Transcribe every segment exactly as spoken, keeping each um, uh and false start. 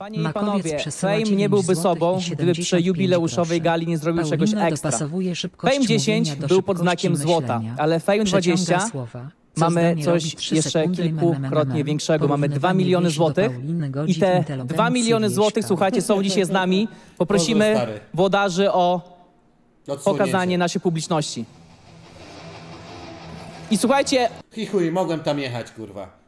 Panie i panowie, Fejm nie byłby sobą, gdyby przy jubileuszowej gali nie zrobił Paulina czegoś ekstra. Fejm dziesięć był pod znakiem złota, ale Fejm dwadzieścia słowa, co mamy coś jeszcze kilkukrotnie większego. Mamy dwa miliony złotych i te dwa miliony złotych, słuchajcie, są dzisiaj z nami. Poprosimy włodarzy o pokazanie naszej publiczności. I słuchajcie... Hichuj, mogłem tam jechać, kurwa.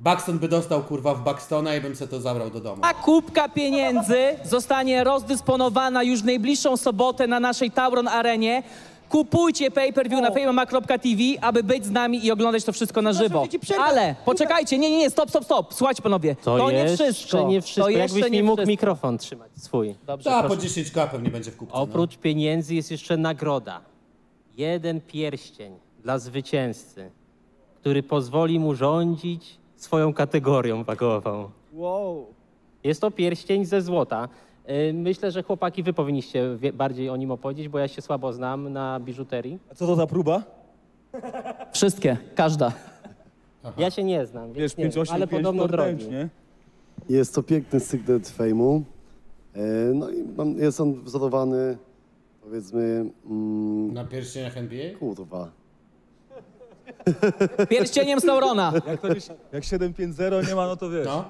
Buxton by dostał, kurwa, w Buxtona i bym se to zabrał do domu. A kubka pieniędzy zostanie rozdysponowana już w najbliższą sobotę na naszej Tauron Arenie. Kupujcie pay-per-view na fejma kropka t v, aby być z nami i oglądać to wszystko na żywo. Ale poczekajcie, nie, nie, nie, stop, stop, stop. Słuchajcie, panowie, to, to nie wszystko. Nie wszystko. To jeszcze Jakbyś nie mi mógł wszystko. Mikrofon trzymać swój. Dobrze, ta, po dziesięć ka pewnie będzie w kupce. Oprócz no. pieniędzy jest jeszcze nagroda. Jeden pierścień dla zwycięzcy, który pozwoli mu rządzić swoją kategorią wagową. Wow. Jest to pierścień ze złota. Myślę, że chłopaki, wy powinniście bardziej o nim opowiedzieć, bo ja się słabo znam na biżuterii. A co to za próba? Wszystkie, każda. Aha. Ja się nie znam, wiesz, nie, pięć, osiem, ale pięć, podobno drogi. Nie? Jest to piękny sygnet fejmu. No i jest on wzorowany, powiedzmy... Mm, na pierścieniach N B A? Kurwa. Pierścieniem Staurona. Jak, jak siedem pięć zero nie ma, no to wiesz. No,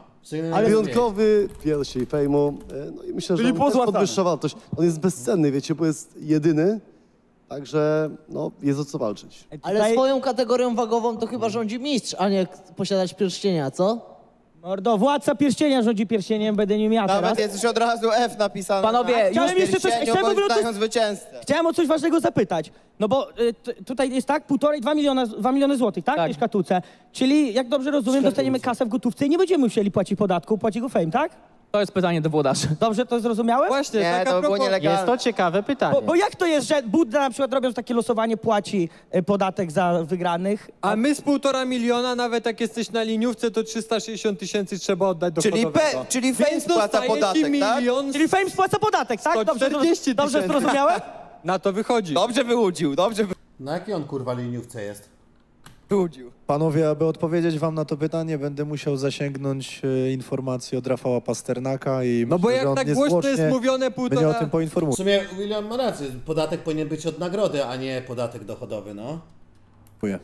ale wyjątkowy pierścień fejmu. No i myślę, czyli że on podwyższa wartość. On jest bezcenny, wiecie, bo jest jedyny. Także no, jest o co walczyć. Ale tutaj... swoją kategorią wagową to chyba rządzi mistrz, a nie posiadać pierścienia, co? Mordo, władca pierścienia rządzi pierścieniem, będę nim ja teraz. Nawet jest już od razu F napisane. Panowie, na... chciałem jeszcze coś, chciałem, coś, chciałem o coś ważnego zapytać. No bo y, tutaj jest tak, półtorej, dwa miliona, dwa miliony złotych, tak? tak? W szkatułce. Czyli, jak dobrze rozumiem, szkatułce. Dostaniemy kasę w gotówce i nie będziemy musieli płacić podatku, płaci go Fejm, tak? To jest pytanie do włodarzy. Dobrze to zrozumiałem? Właśnie, nie, to było nielegalne. Jest to ciekawe pytanie. Bo, bo jak to jest, że Budda na przykład robiąc takie losowanie płaci podatek za wygranych? A, a my z półtora miliona, nawet jak jesteś na liniówce, to trzysta sześćdziesiąt tysięcy trzeba oddać do hodowego. Czyli Fejm spłaca podatek, milion... tak? Czyli Fejm spłaca podatek, tak? Dobrze, dobrze zrozumiałem? Na to wychodzi. Dobrze wyłudził, dobrze wy... Na jakiej on kurwa liniówce jest? Panowie, aby odpowiedzieć wam na to pytanie, będę musiał zasięgnąć e, informacji od Rafała Pasternaka i... No bo myślę, jak tak głośno jest mówione półtora... Mnie o tym poinformuje. W sumie William ma rację, podatek powinien być od nagrody, a nie podatek dochodowy, no. Dziękuję.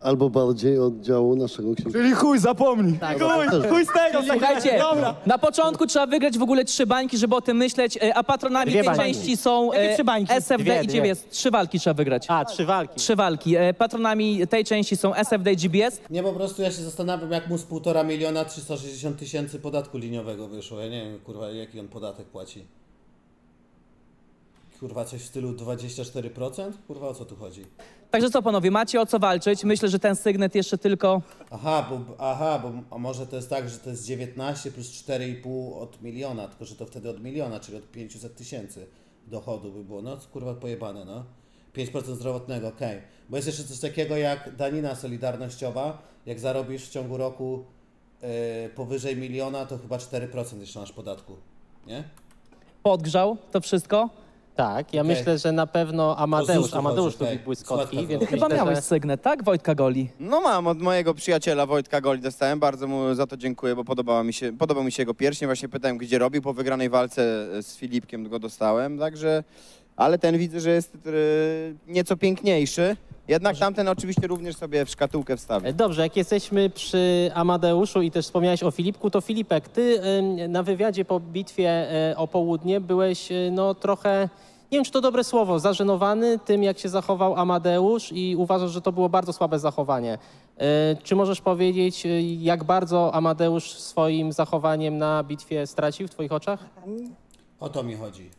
Albo bardziej od działu naszego księdza. Czyli chuj, zapomnij! Tak, chuj, tak. chuj z tego! Słuchajcie, dobra. Na początku trzeba wygrać w ogóle trzy bańki, żeby o tym myśleć, a patronami dwie tej bańki. Części są S F D dwie, i G B S. Dwie. Trzy walki trzeba wygrać. A, trzy walki. Trzy walki. Patronami tej części są S F D i G B S. Nie, po prostu ja się zastanawiam, jak mu z półtora miliona trzysta sześćdziesiąt tysięcy podatku liniowego wyszło. Ja nie wiem, kurwa, jaki on podatek płaci. Kurwa, coś w stylu dwadzieścia cztery procent? Kurwa, o co tu chodzi? Także co, panowie, macie o co walczyć? Myślę, że ten sygnet jeszcze tylko... Aha, bo, aha, bo może to jest tak, że to jest dziewiętnaście plus cztery i pół od miliona, tylko że to wtedy od miliona, czyli od pięćset tysięcy dochodu by było. No, kurwa, pojebane, no. pięć procent zdrowotnego, okej. Okay. Bo jest jeszcze coś takiego jak danina solidarnościowa. Jak zarobisz w ciągu roku yy, powyżej miliona, to chyba cztery procent jeszcze masz podatku, nie? Podgrzał to wszystko. Tak, ja okay. myślę, że na pewno Amadeusz, Amadeusz okay. lubi błyskotki, Słodka, więc Ty chyba myślę, miałeś że... sygnet, tak, Wojtka Goli? No mam, od mojego przyjaciela Wojtka Goli dostałem, bardzo mu za to dziękuję, bo podobała mi się, podobał mi się jego pierścień, właśnie pytałem, gdzie robił, po wygranej walce z Filipkiem go dostałem, także, ale ten widzę, że jest nieco piękniejszy. Jednak tamten oczywiście również sobie w szkatułkę wstawię. Dobrze, jak jesteśmy przy Amadeuszu i też wspomniałeś o Filipku, to Filipek, ty na wywiadzie po bitwie o południe byłeś no trochę, nie wiem czy to dobre słowo, zażenowany tym jak się zachował Amadeusz i uważasz, że to było bardzo słabe zachowanie. Czy możesz powiedzieć jak bardzo Amadeusz swoim zachowaniem na bitwie stracił w twoich oczach? O to mi chodzi,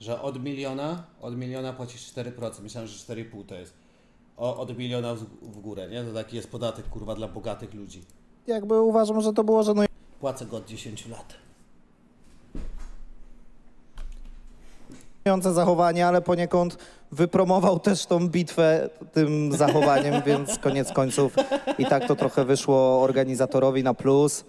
że od miliona, od miliona płacisz cztery procent, myślałem, że cztery i pół to jest. O, od miliona w górę, nie? To taki jest podatek, kurwa, dla bogatych ludzi. Jakby uważam, że to było, że no... Płacę go od dziesięciu lat. Zachowanie, ale poniekąd wypromował też tą bitwę tym zachowaniem, więc koniec końców i tak to trochę wyszło organizatorowi na plus.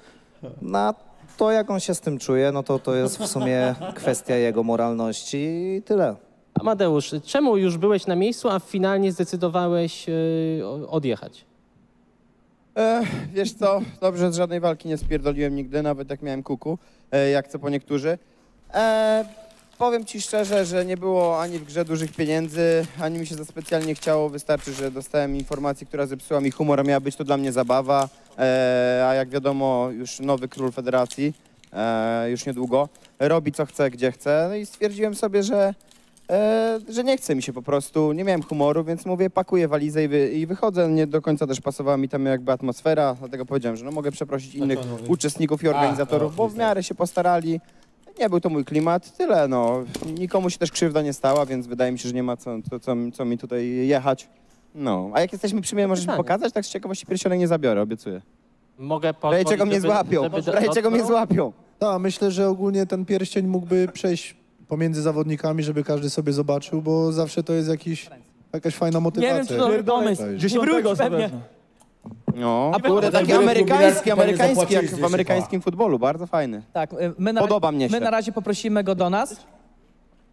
Na to, jak on się z tym czuje, no to to jest w sumie kwestia jego moralności i tyle. Amadeusz, czemu już byłeś na miejscu, a finalnie zdecydowałeś yy, odjechać? E, wiesz co, dobrze, z żadnej walki nie spierdoliłem nigdy, nawet jak miałem kuku, e, jak co po niektórzy. E, powiem ci szczerze, że nie było ani w grze dużych pieniędzy, ani mi się za specjalnie chciało. Wystarczy, że dostałem informację, która zepsuła mi humor, miała być to dla mnie zabawa. E, a jak wiadomo, już nowy król federacji, e, już niedługo, robi co chce, gdzie chce. No i stwierdziłem sobie, że, e, że nie chce mi się po prostu, nie miałem humoru, więc mówię, pakuję walizę i, wy, i wychodzę. Nie do końca też pasowała mi tam jakby atmosfera, dlatego powiedziałem, że no mogę przeprosić innych uczestników i organizatorów, bo w miarę się postarali. Nie był to mój klimat, tyle no. Nikomu się też krzywda nie stała, więc wydaje mi się, że nie ma co, co, co, co mi tutaj jechać. No, a jak jesteśmy przy mnie, możesz mi pokazać? Tak z ciekawości pierścionek nie zabiorę, obiecuję. Mogę pozwolić, czego mnie złapią, czego mnie złapią. Tak, myślę, że ogólnie ten pierścień mógłby przejść pomiędzy zawodnikami, żeby każdy sobie zobaczył, bo zawsze to jest jakiś, jakaś fajna motywacja. Nie wiem, czy to dobry pomysł. dziesiątego pewnie. No, kurde, taki amerykański, amerykański, jak w amerykańskim futbolu, bardzo fajny. Tak, my na, Podoba mnie się. My na razie poprosimy go do nas.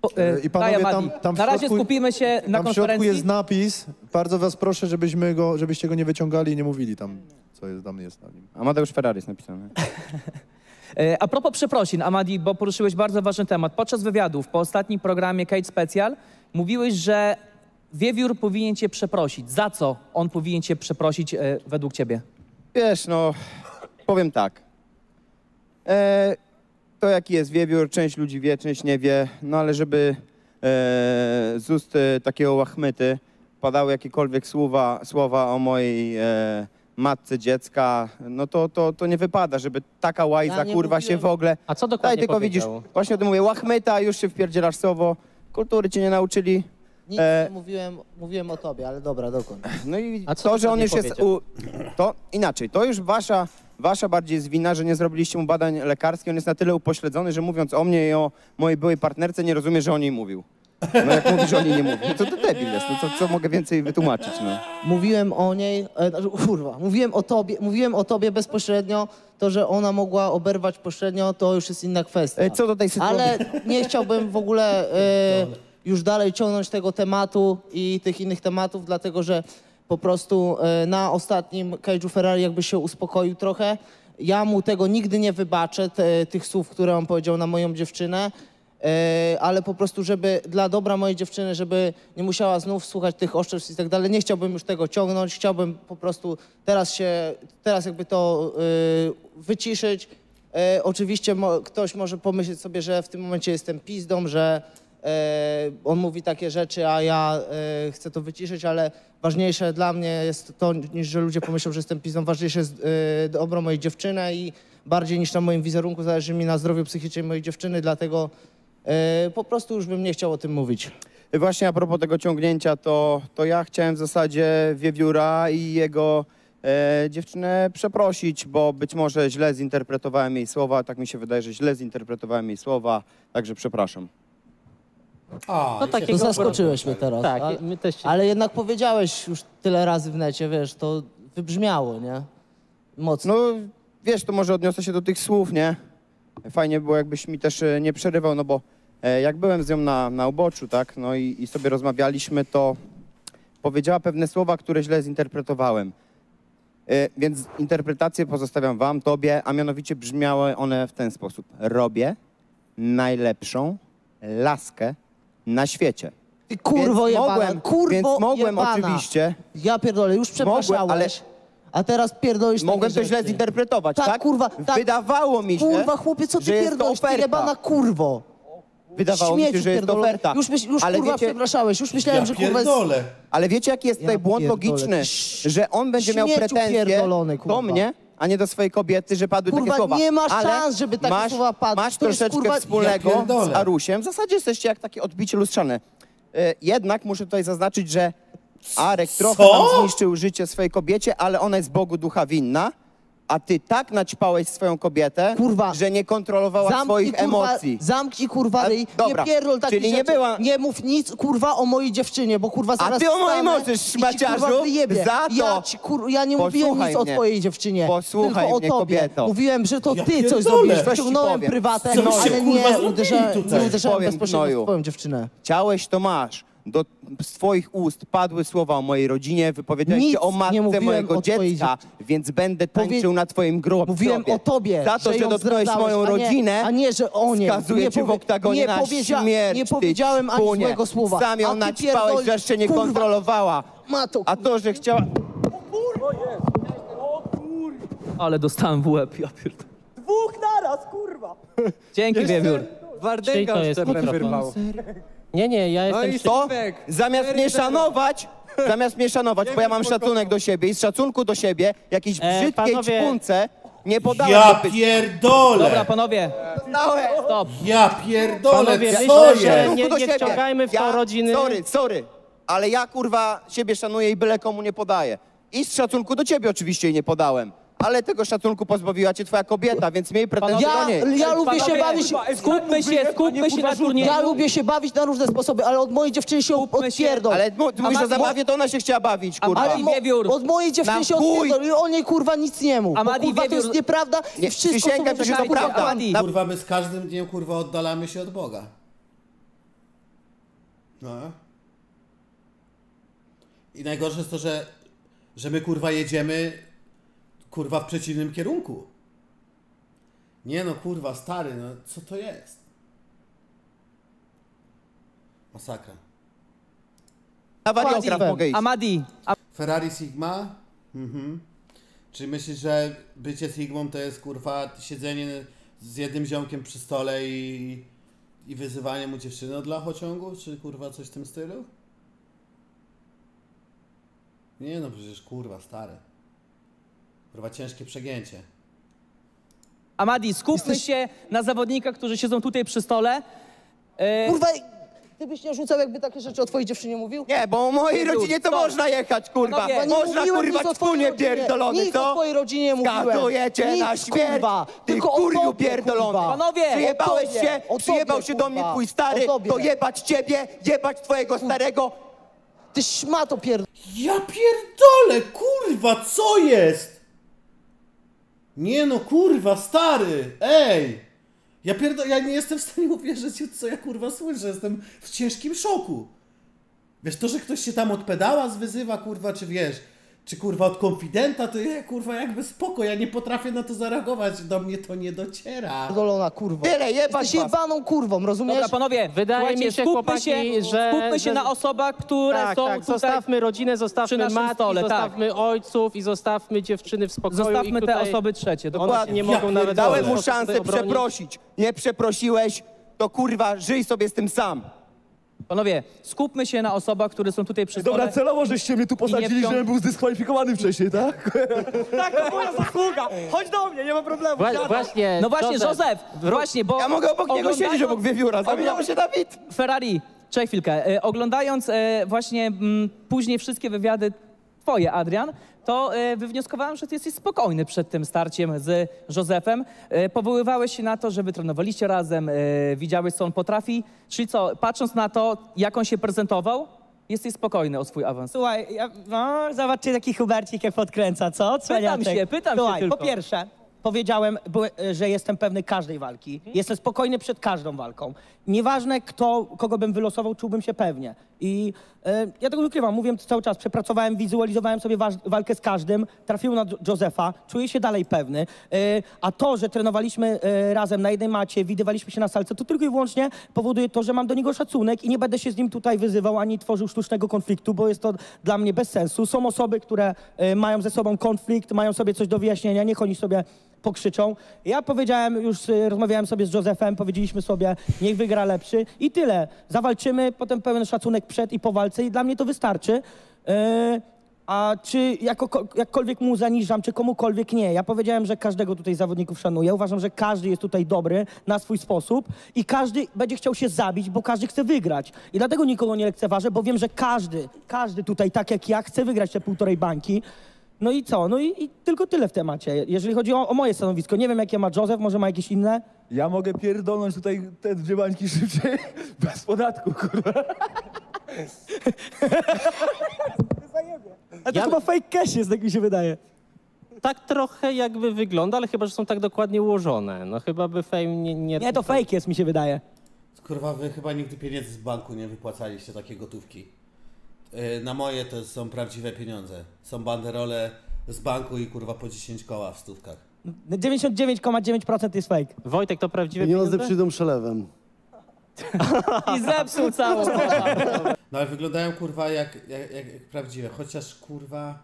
Po, e, I panowie, tam, tam w na razie środku, skupimy się na tam konferencji. Tam w środku jest napis, bardzo was proszę, żebyśmy go, żebyście go nie wyciągali i nie mówili tam, co jest, tam jest na nim. A Mateusz Ferrari jest napisane. A propos przeprosin, Amadi, bo poruszyłeś bardzo ważny temat. Podczas wywiadów po ostatnim programie Cage Special mówiłeś, że Wiewiór powinien cię przeprosić. Za co on powinien cię przeprosić e, według ciebie? Wiesz, no, powiem tak. E, to jaki jest Wiewiór, część ludzi wie, część nie wie, no ale żeby e, z ust e, takiego łachmyty padały jakiekolwiek słowa, słowa o mojej e, matce dziecka, no to, to, to nie wypada, żeby taka łajza, ja kurwa, mówiłem. Się w ogóle... A co dokładnie Daj, tylko powiedziało? Widzisz, właśnie o tym mówię, łachmyta, już się wpierdzielasz słowo, kultury cię nie nauczyli. Nic e... nie mówiłem, mówiłem o tobie, ale dobra, dokąd? No i A co to, że on już powiedział? Jest... U... To inaczej, to już wasza, wasza bardziej jest wina, że nie zrobiliście mu badań lekarskich. On jest na tyle upośledzony, że mówiąc o mnie i o mojej byłej partnerce, nie rozumie, że o niej mówił. No jak mówisz, o niej nie mówił, no to, to debil jest, no co, co mogę więcej wytłumaczyć, no. Mówiłem o niej, e, kurwa, mówiłem o tobie, mówiłem o tobie bezpośrednio. To, że ona mogła oberwać pośrednio, to już jest inna kwestia. E, co do tej sytuacji? Ale nie chciałbym w ogóle... E, już dalej ciągnąć tego tematu i tych innych tematów, dlatego że po prostu na ostatnim Cage'u Ferrari jakby się uspokoił trochę. Ja mu tego nigdy nie wybaczę, te, tych słów, które on powiedział na moją dziewczynę, ale po prostu, żeby dla dobra mojej dziewczyny, żeby nie musiała znów słuchać tych oszczerstw i tak dalej, nie chciałbym już tego ciągnąć, chciałbym po prostu teraz się, teraz jakby to wyciszyć. Oczywiście ktoś może pomyśleć sobie, że w tym momencie jestem pizdą, że E, on mówi takie rzeczy, a ja e, chcę to wyciszyć, ale ważniejsze dla mnie jest to, niż że ludzie pomyślą, że jestem pizdą. Ważniejsze jest e, dobro mojej dziewczyny i bardziej niż na moim wizerunku zależy mi na zdrowiu psychicznym mojej dziewczyny, dlatego e, po prostu już bym nie chciał o tym mówić. Właśnie a propos tego ciągnięcia, to, to ja chciałem w zasadzie Wiewióra i jego e, dziewczynę przeprosić, bo być może źle zinterpretowałem jej słowa, tak mi się wydaje, że źle zinterpretowałem jej słowa, także przepraszam. A, no, no zaskoczyłeś mnie teraz, tak, ale, my też się... ale jednak powiedziałeś już tyle razy w necie, wiesz, to wybrzmiało, nie? Mocno. No wiesz, to może odniosę się do tych słów, nie? Fajnie było, jakbyś mi też nie przerywał, no bo e, jak byłem z nią na, na uboczu, tak, no i, i sobie rozmawialiśmy, to powiedziała pewne słowa, które źle zinterpretowałem. E, więc interpretację pozostawiam wam, tobie, a mianowicie brzmiały one w ten sposób. Robię najlepszą laskę na świecie. I kurwo więc jebana, mogłem, kurwo Więc mogłem jebana. oczywiście... Ja pierdolę, już przepraszałeś, ale... a teraz pierdolisz Mogłem to źle zinterpretować, tak? tak? Kurwa, tak. Wydawało mi się, kurwa, chłopie, co ty pierdolisz, ty jebana kurwo. Wydawało Śmieci mi się, że jest pierdolę. oferta. Już, myśl, już ale kurwa wiecie... przepraszałeś, już myślałem, ja że kurwa jest... Ale wiecie, jaki jest ja tutaj błąd pierdolę. logiczny? Że on będzie Śmieciu miał pretensje do mnie, a nie do swojej kobiety, że padły kurwa, takie słowa. Kurwa, nie ma szans, żeby takie masz, słowa padły. Masz to troszeczkę kurwa... wspólnego ja z Arusiem. W zasadzie jesteście jak takie odbicie lustrzane. Yy, jednak muszę tutaj zaznaczyć, że Arek Co? trochę tam zniszczył życie swojej kobiecie, ale ona jest Bogu ducha winna, a ty tak naćpałeś swoją kobietę, kurwa. że nie kontrolowała zamknij, swoich kurwa, emocji. Zamknij, kurwa, a, dobra. nie pierdol takich Czyli nie, była... nie mów nic, kurwa, o mojej dziewczynie, bo kurwa zaraz A ty o mojej mocy, szmaciarzu, za to... Ja, ci, kur... ja nie Posłuchaj mówiłem nic mnie. o twojej dziewczynie, Posłuchaj tylko mnie, o tobie. Kobieto. Mówiłem, że to ja ty pierdolę. coś zrobiłeś, wciągnąłem prywatę, ale nie uderzałem, nie uderzałem bezpośrednio w twoją dziewczynę. Chciałeś, to masz. do swoich ust padły słowa o mojej rodzinie, wypowiedziałeś się o matce mojego dziecka, więc będę tańczył Powie... na twoim grobie. Mówiłem o tobie, za to, że, że dotknąłeś moją rodzinę, a nie, a nie że o niej. Skazuję nie cię w oktagonie na śmierć. Nie powiedziałem ani złego słowa. Sam ją naćpałeś, że jeszcze nie kontrolowała. Mato, a to, że chciała... O kurwa! O kurwa! Ale dostałem w łeb, ja pierdolę. Dwóch naraz, kurwa! Dzięki, Wiewiór. WARDęGA szczepem wyrwał. Nie, nie, ja jestem... No i to, zamiast mnie szanować, zamiast mnie szanować, bo ja mam szacunek do siebie i z szacunku do siebie jakiejś brzydkiej ćpunce nie podałem. Ja pierdolę! Dobra, panowie, stop. Ja pierdolę, co jest? Nie wciągajmy w to rodziny. Sorry, sorry, ale ja, kurwa, siebie szanuję i byle komu nie podaję. I z szacunku do ciebie oczywiście nie podałem. Ale tego szacunku pozbawiła cię twoja kobieta, więc miej pretensje ja, do niej. Ja, ja lubię się bawić... Skupmy się, skupmy się na turnieju. Ja lubię się bawić na różne sposoby, ale od mojej dziewczyny się odpierdol. Ale ty mówisz, że zabawię, to ona się chciała bawić, kurwa. Ale Wiewiór. Od mojej dziewczyny się odpierdol i o niej, kurwa, nic nie mów. Kurwa, to jest nieprawda i wszystko... Przysięgam, że to prawda. Kurwa, my z każdym dniem, kurwa, oddalamy się od Boga. No. I najgorsze jest to, że, że my, kurwa, jedziemy... Kurwa, w przeciwnym kierunku. Nie no, kurwa, stary, no co to jest? Masakra. Awariograf mogę iść. Amadi. A Ferrari Sigma? Mhm. Czy myślisz, że bycie Sigmą to jest, kurwa, siedzenie z jednym ziomkiem przy stole i, i wyzywanie mu dziewczyny od lachociągu? Czy, kurwa, coś w tym stylu? Nie no, przecież, kurwa, stary. Kurwa, ciężkie przegięcie. Amadi, skupmy Jesteś... się na zawodnikach, którzy siedzą tutaj przy stole. Yy... Kurwa, ty byś nie rzucał, jakby takie rzeczy o twojej dziewczynie mówił? Nie, bo o mojej Jezu, rodzinie to stop. Można jechać, kurwa. No, można, kurwa, wspólnie pierdolony, nic to? O twojej rodzinie mówiłem. Skazujecie na śmierć, kurwa. Ty tylko kurju tobie, pierdolony. Kurwa. Panowie, przyjebałeś tobie, się, tobie, przyjebał się do mnie twój stary, to jebać ciebie, jebać twojego starego. Ty szmato pierdolony. Ja pierdolę, kurwa, co jest? Nie no, kurwa, stary, ej! Ja pierdolę, ja nie jestem w stanie uwierzyć, co ja, kurwa, słyszę, jestem w ciężkim szoku. Wiesz, to, że ktoś się tam od pedała zwyzywa, kurwa, czy wiesz, czy, kurwa, od konfidenta, to ja, kurwa, jakby spoko, ja nie potrafię na to zareagować, do mnie to nie dociera. Dolona, kurwa. Tyle, jebać się jebaną kurwą, rozumiesz? Dobra, panowie, wydaje mi się, chłopaki, się, że... Skupmy się na osobach, które tak, są tak, tutaj... zostawmy rodzinę, zostawmy matki, zostawmy tak. ojców i zostawmy dziewczyny w spokoju. Zostawmy tutaj... te osoby trzecie, dokładnie. Nie mogą ja, nawet dałem mu szansę przeprosić, nie przeprosiłeś, to, kurwa, żyj sobie z tym sam. Panowie, skupmy się na osobach, które są tutaj przy stole. Dobra, celowo żeście mnie tu posadzili, żebym był zdyskwalifikowany wcześniej, tak? Tak, to moja zasługa! Chodź do mnie, nie ma problemu. Wła właśnie, no właśnie, Józef, Józef właśnie, bo... Ja mogę obok niego siedzieć, obok Wiewióra, zamieniamy się na bit. Ferrari, czekaj chwilkę. E, oglądając e, właśnie m, później wszystkie wywiady twoje, Adrian, to e, wywnioskowałem, że ty jesteś spokojny przed tym starciem z Józefem. E, powoływałeś się na to, że wy trenowaliście razem, e, widziałeś, co on potrafi. Czyli co, patrząc na to, jak on się prezentował, jesteś spokojny o swój awans. Słuchaj, ja, no, zobaczcie taki Hubercik, jak podkręca, co? Cwaniatek. Pytam się, pytam Słuchaj, się tylko. Po pierwsze, powiedziałem, że jestem pewny każdej walki. Mhm. Jestem spokojny przed każdą walką. Nieważne, kto, kogo bym wylosował, czułbym się pewnie. I e, ja tego nie ukrywam. Mówię to cały czas. Przepracowałem, wizualizowałem sobie walkę z każdym. Trafiłem na Józefa. Czuję się dalej pewny. E, a to, że trenowaliśmy e, razem na jednej macie, widywaliśmy się na salce, to tylko i wyłącznie powoduje to, że mam do niego szacunek i nie będę się z nim tutaj wyzywał, ani tworzył sztucznego konfliktu, bo jest to dla mnie bez sensu. Są osoby, które e, mają ze sobą konflikt, mają sobie coś do wyjaśnienia, niech oni sobie pokrzyczą. Ja powiedziałem, już y, rozmawiałem sobie z Józefem, powiedzieliśmy sobie, niech wygra lepszy i tyle. Zawalczymy, potem pełen szacunek przed i po walce i dla mnie to wystarczy. Yy, a czy jako, jakkolwiek mu zaniżam, czy komukolwiek nie. Ja powiedziałem, że każdego tutaj z zawodników szanuję. Uważam, że każdy jest tutaj dobry na swój sposób i każdy będzie chciał się zabić, bo każdy chce wygrać. I dlatego nikogo nie lekceważę, bo wiem, że każdy, każdy tutaj, tak jak ja, chce wygrać te półtorej bańki. No i co? No i, i tylko tyle w temacie, jeżeli chodzi o, o moje stanowisko. Nie wiem, jakie ma Józef, może ma jakieś inne? Ja mogę pierdolnąć tutaj te dwie bańki szybciej, bez podatku, kurwa. A to ja... chyba fake cash jest, tak mi się wydaje. Tak trochę jakby wygląda, ale chyba, że są tak dokładnie ułożone. No chyba by fame nie... Nie, nie to fake jest, mi się wydaje. Kurwa, wy chyba nigdy pieniędzy z banku nie wypłacaliście, takie gotówki. Yy, na moje to są prawdziwe pieniądze. Są banderole z banku i kurwa po dziesięć koła w stówkach. dziewięćdziesiąt dziewięć przecinek dziewięć procent jest fake. Wojtek, to prawdziwe pieniądze? Pieniądze przyjdą przelewem. I zepsuł całą. No ale wyglądają kurwa jak, jak, jak, jak prawdziwe, chociaż kurwa...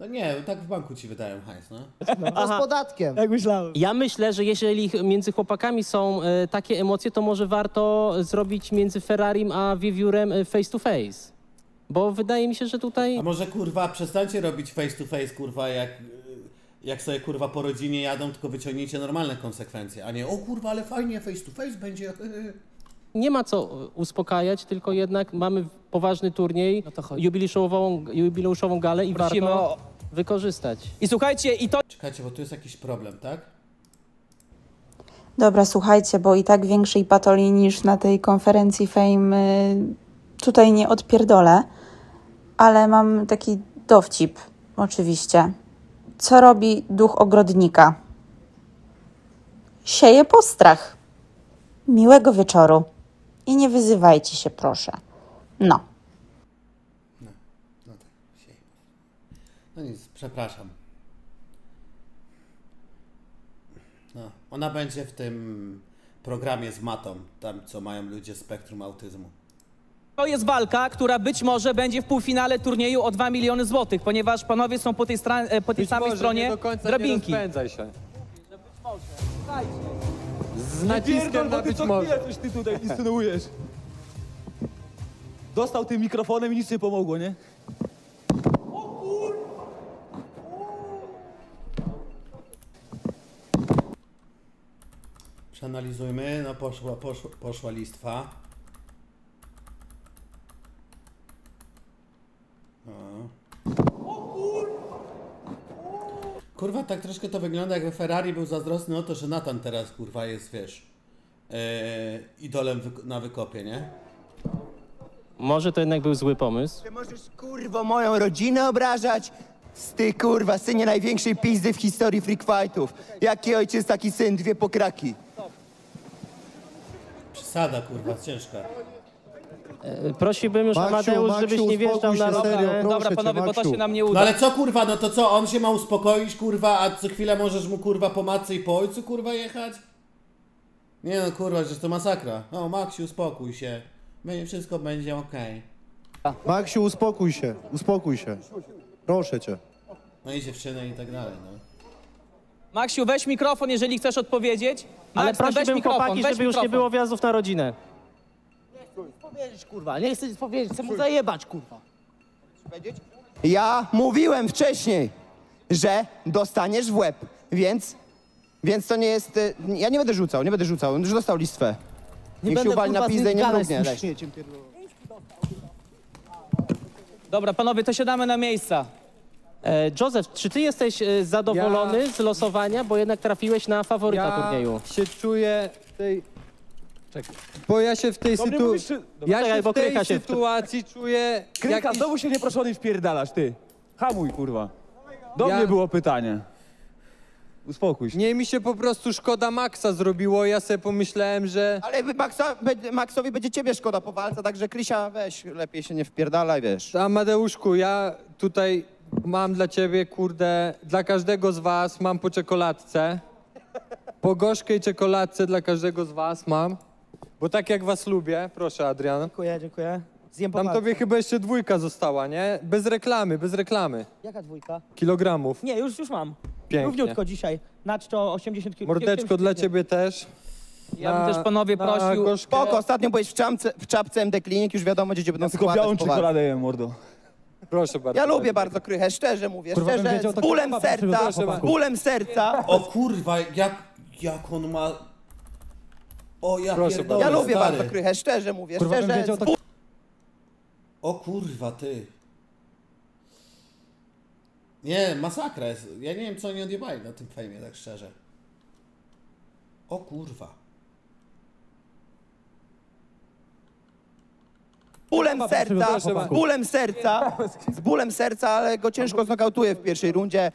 No nie, tak w banku ci wydają hajs, no. No, no z podatkiem. Jak myślałem. Ja myślę, że jeżeli między chłopakami są e, takie emocje, to może warto zrobić między Ferrarim a Wiewiórem face to face. Bo wydaje mi się, że tutaj... A może kurwa przestańcie robić face to face, kurwa, jak, jak sobie kurwa po rodzinie jadą, tylko wyciągnijcie normalne konsekwencje, a nie o kurwa, ale fajnie face to face będzie... Nie ma co uspokajać, tylko jednak mamy poważny turniej, no jubileuszową, jubileuszową galę i Prosimy warto o... wykorzystać. I słuchajcie, i to... Czekajcie, bo tu jest jakiś problem, tak? Dobra, słuchajcie, bo i tak większej patolii niż na tej konferencji Fame tutaj nie odpierdolę, ale mam taki dowcip, oczywiście. Co robi duch ogrodnika? Sieje postrach. Miłego wieczoru. I nie wyzywajcie się, proszę. No. No, no tak. Się... No nic, przepraszam. No, ona będzie w tym programie z matą, tam co mają ludzie z spektrum autyzmu. To jest walka, która być może będzie w półfinale turnieju o dwa miliony złotych, ponieważ panowie są po tej, po tej samej może, stronie do końca drabinki. Nie rozpędzaj się. No być może. Słuchajcie. Z naciskiem na być może. Coś ty tutaj insynuujesz. Dostał tym mikrofonem i nic nie pomogło, nie? O kur... Przeanalizujmy. No poszła, poszła, poszła listwa. Kurwa, tak troszkę to wygląda, jakby Ferrari był zazdrosny o to, że Nathan teraz, kurwa, jest, wiesz, yy, idolem wyko na wykopie, nie? Może to jednak był zły pomysł. Ty możesz, kurwo, moją rodzinę obrażać? Ty, kurwa, synie największej pizdy w historii freak fightów. Jaki ojciec, taki syn, dwie pokraki. Przesada, kurwa, ciężka. Prosiłbym już Mateusz, żebyś nie wjeżdżał na rowerze. Dobra, panowie, bo to się nam nie uda. No ale co kurwa, no to co, on się ma uspokoić kurwa, a co chwilę możesz mu kurwa po matce i po ojcu kurwa jechać? Nie no kurwa, że to masakra. O Maksiu, uspokój się. Będzie, wszystko będzie okej. Okay. Maksiu, uspokój się, uspokój się. Proszę cię. No i dziewczyny i tak dalej, no. Maksiu, weź mikrofon, jeżeli chcesz odpowiedzieć. Ale Max, prosiłbym chłopaki, żeby mikrofon. Już nie było wjazdów na rodzinę. Powiedzieć, kurwa, nie chcę nic powiedzieć, chcę mu zajebać, kurwa. Ja mówiłem wcześniej, że dostaniesz w łeb, więc, więc to nie jest... Ja nie będę rzucał, nie będę rzucał, on już dostał listwę. Nie Niech będę, się uwali na pizdę i nie mrugnie. Dobra, panowie, to siadamy na miejsca. E, Joseph, czy ty jesteś zadowolony ja... z losowania, bo jednak trafiłeś na faworyta ja turnieju? Ja się czuję tej... Bo ja się w tej, sytu... mówisz, czy... ja się w tej sytuacji w... czuję... Kryka, jakiś... znowu się nieproszony wpierdalasz, ty. Hamuj, kurwa. Do ja... mnie było pytanie. Uspokój się. Nie, mi się po prostu szkoda Maxa zrobiło, ja sobie pomyślałem, że... Ale Maxa, Maxowi będzie ciebie szkoda po walce, także Krysia, weź, lepiej się nie wpierdalaj, wiesz. Amadeuszku, ja tutaj mam dla ciebie, kurde, dla każdego z was mam po czekoladce. Po gorzkiej czekoladce dla każdego z was mam. Bo tak jak was lubię, proszę Adrian. Dziękuję, dziękuję. Zjem po Tam tobie chyba jeszcze dwójka została, nie? Bez reklamy, bez reklamy. Jaka dwójka? Kilogramów. Nie, już, już mam. Pięknie. Równiutko dzisiaj. Na czto osiemdziesiąt kilogramów. Mordeczko dla ciebie też. Ja na, bym też panowie na prosił... Na Spoko, ostatnio byłeś w czapce, w czapce M D Klinik, już wiadomo, gdzie cię będą składać. Ja tylko białą czekoladę jem, mordo. Proszę bardzo. Ja lubię bardzo Krychę, szczerze mówię, kurwa, szczerze, z bólem tak serca, z bólem serca. O kurwa, jak, jak on ma... O, ja Proszę, pierdolę, ja lubię stary. Bardzo Krychę, szczerze mówię, kurwa, szczerze. Wiedział, tak... O kurwa, ty. Nie, masakra jest. Ja nie wiem, co oni odjebali na tym fejmie, tak szczerze. O kurwa. Bólem serca, z bólem serca, z bólem serca, ale go ciężko znokautuje w pierwszej rundzie.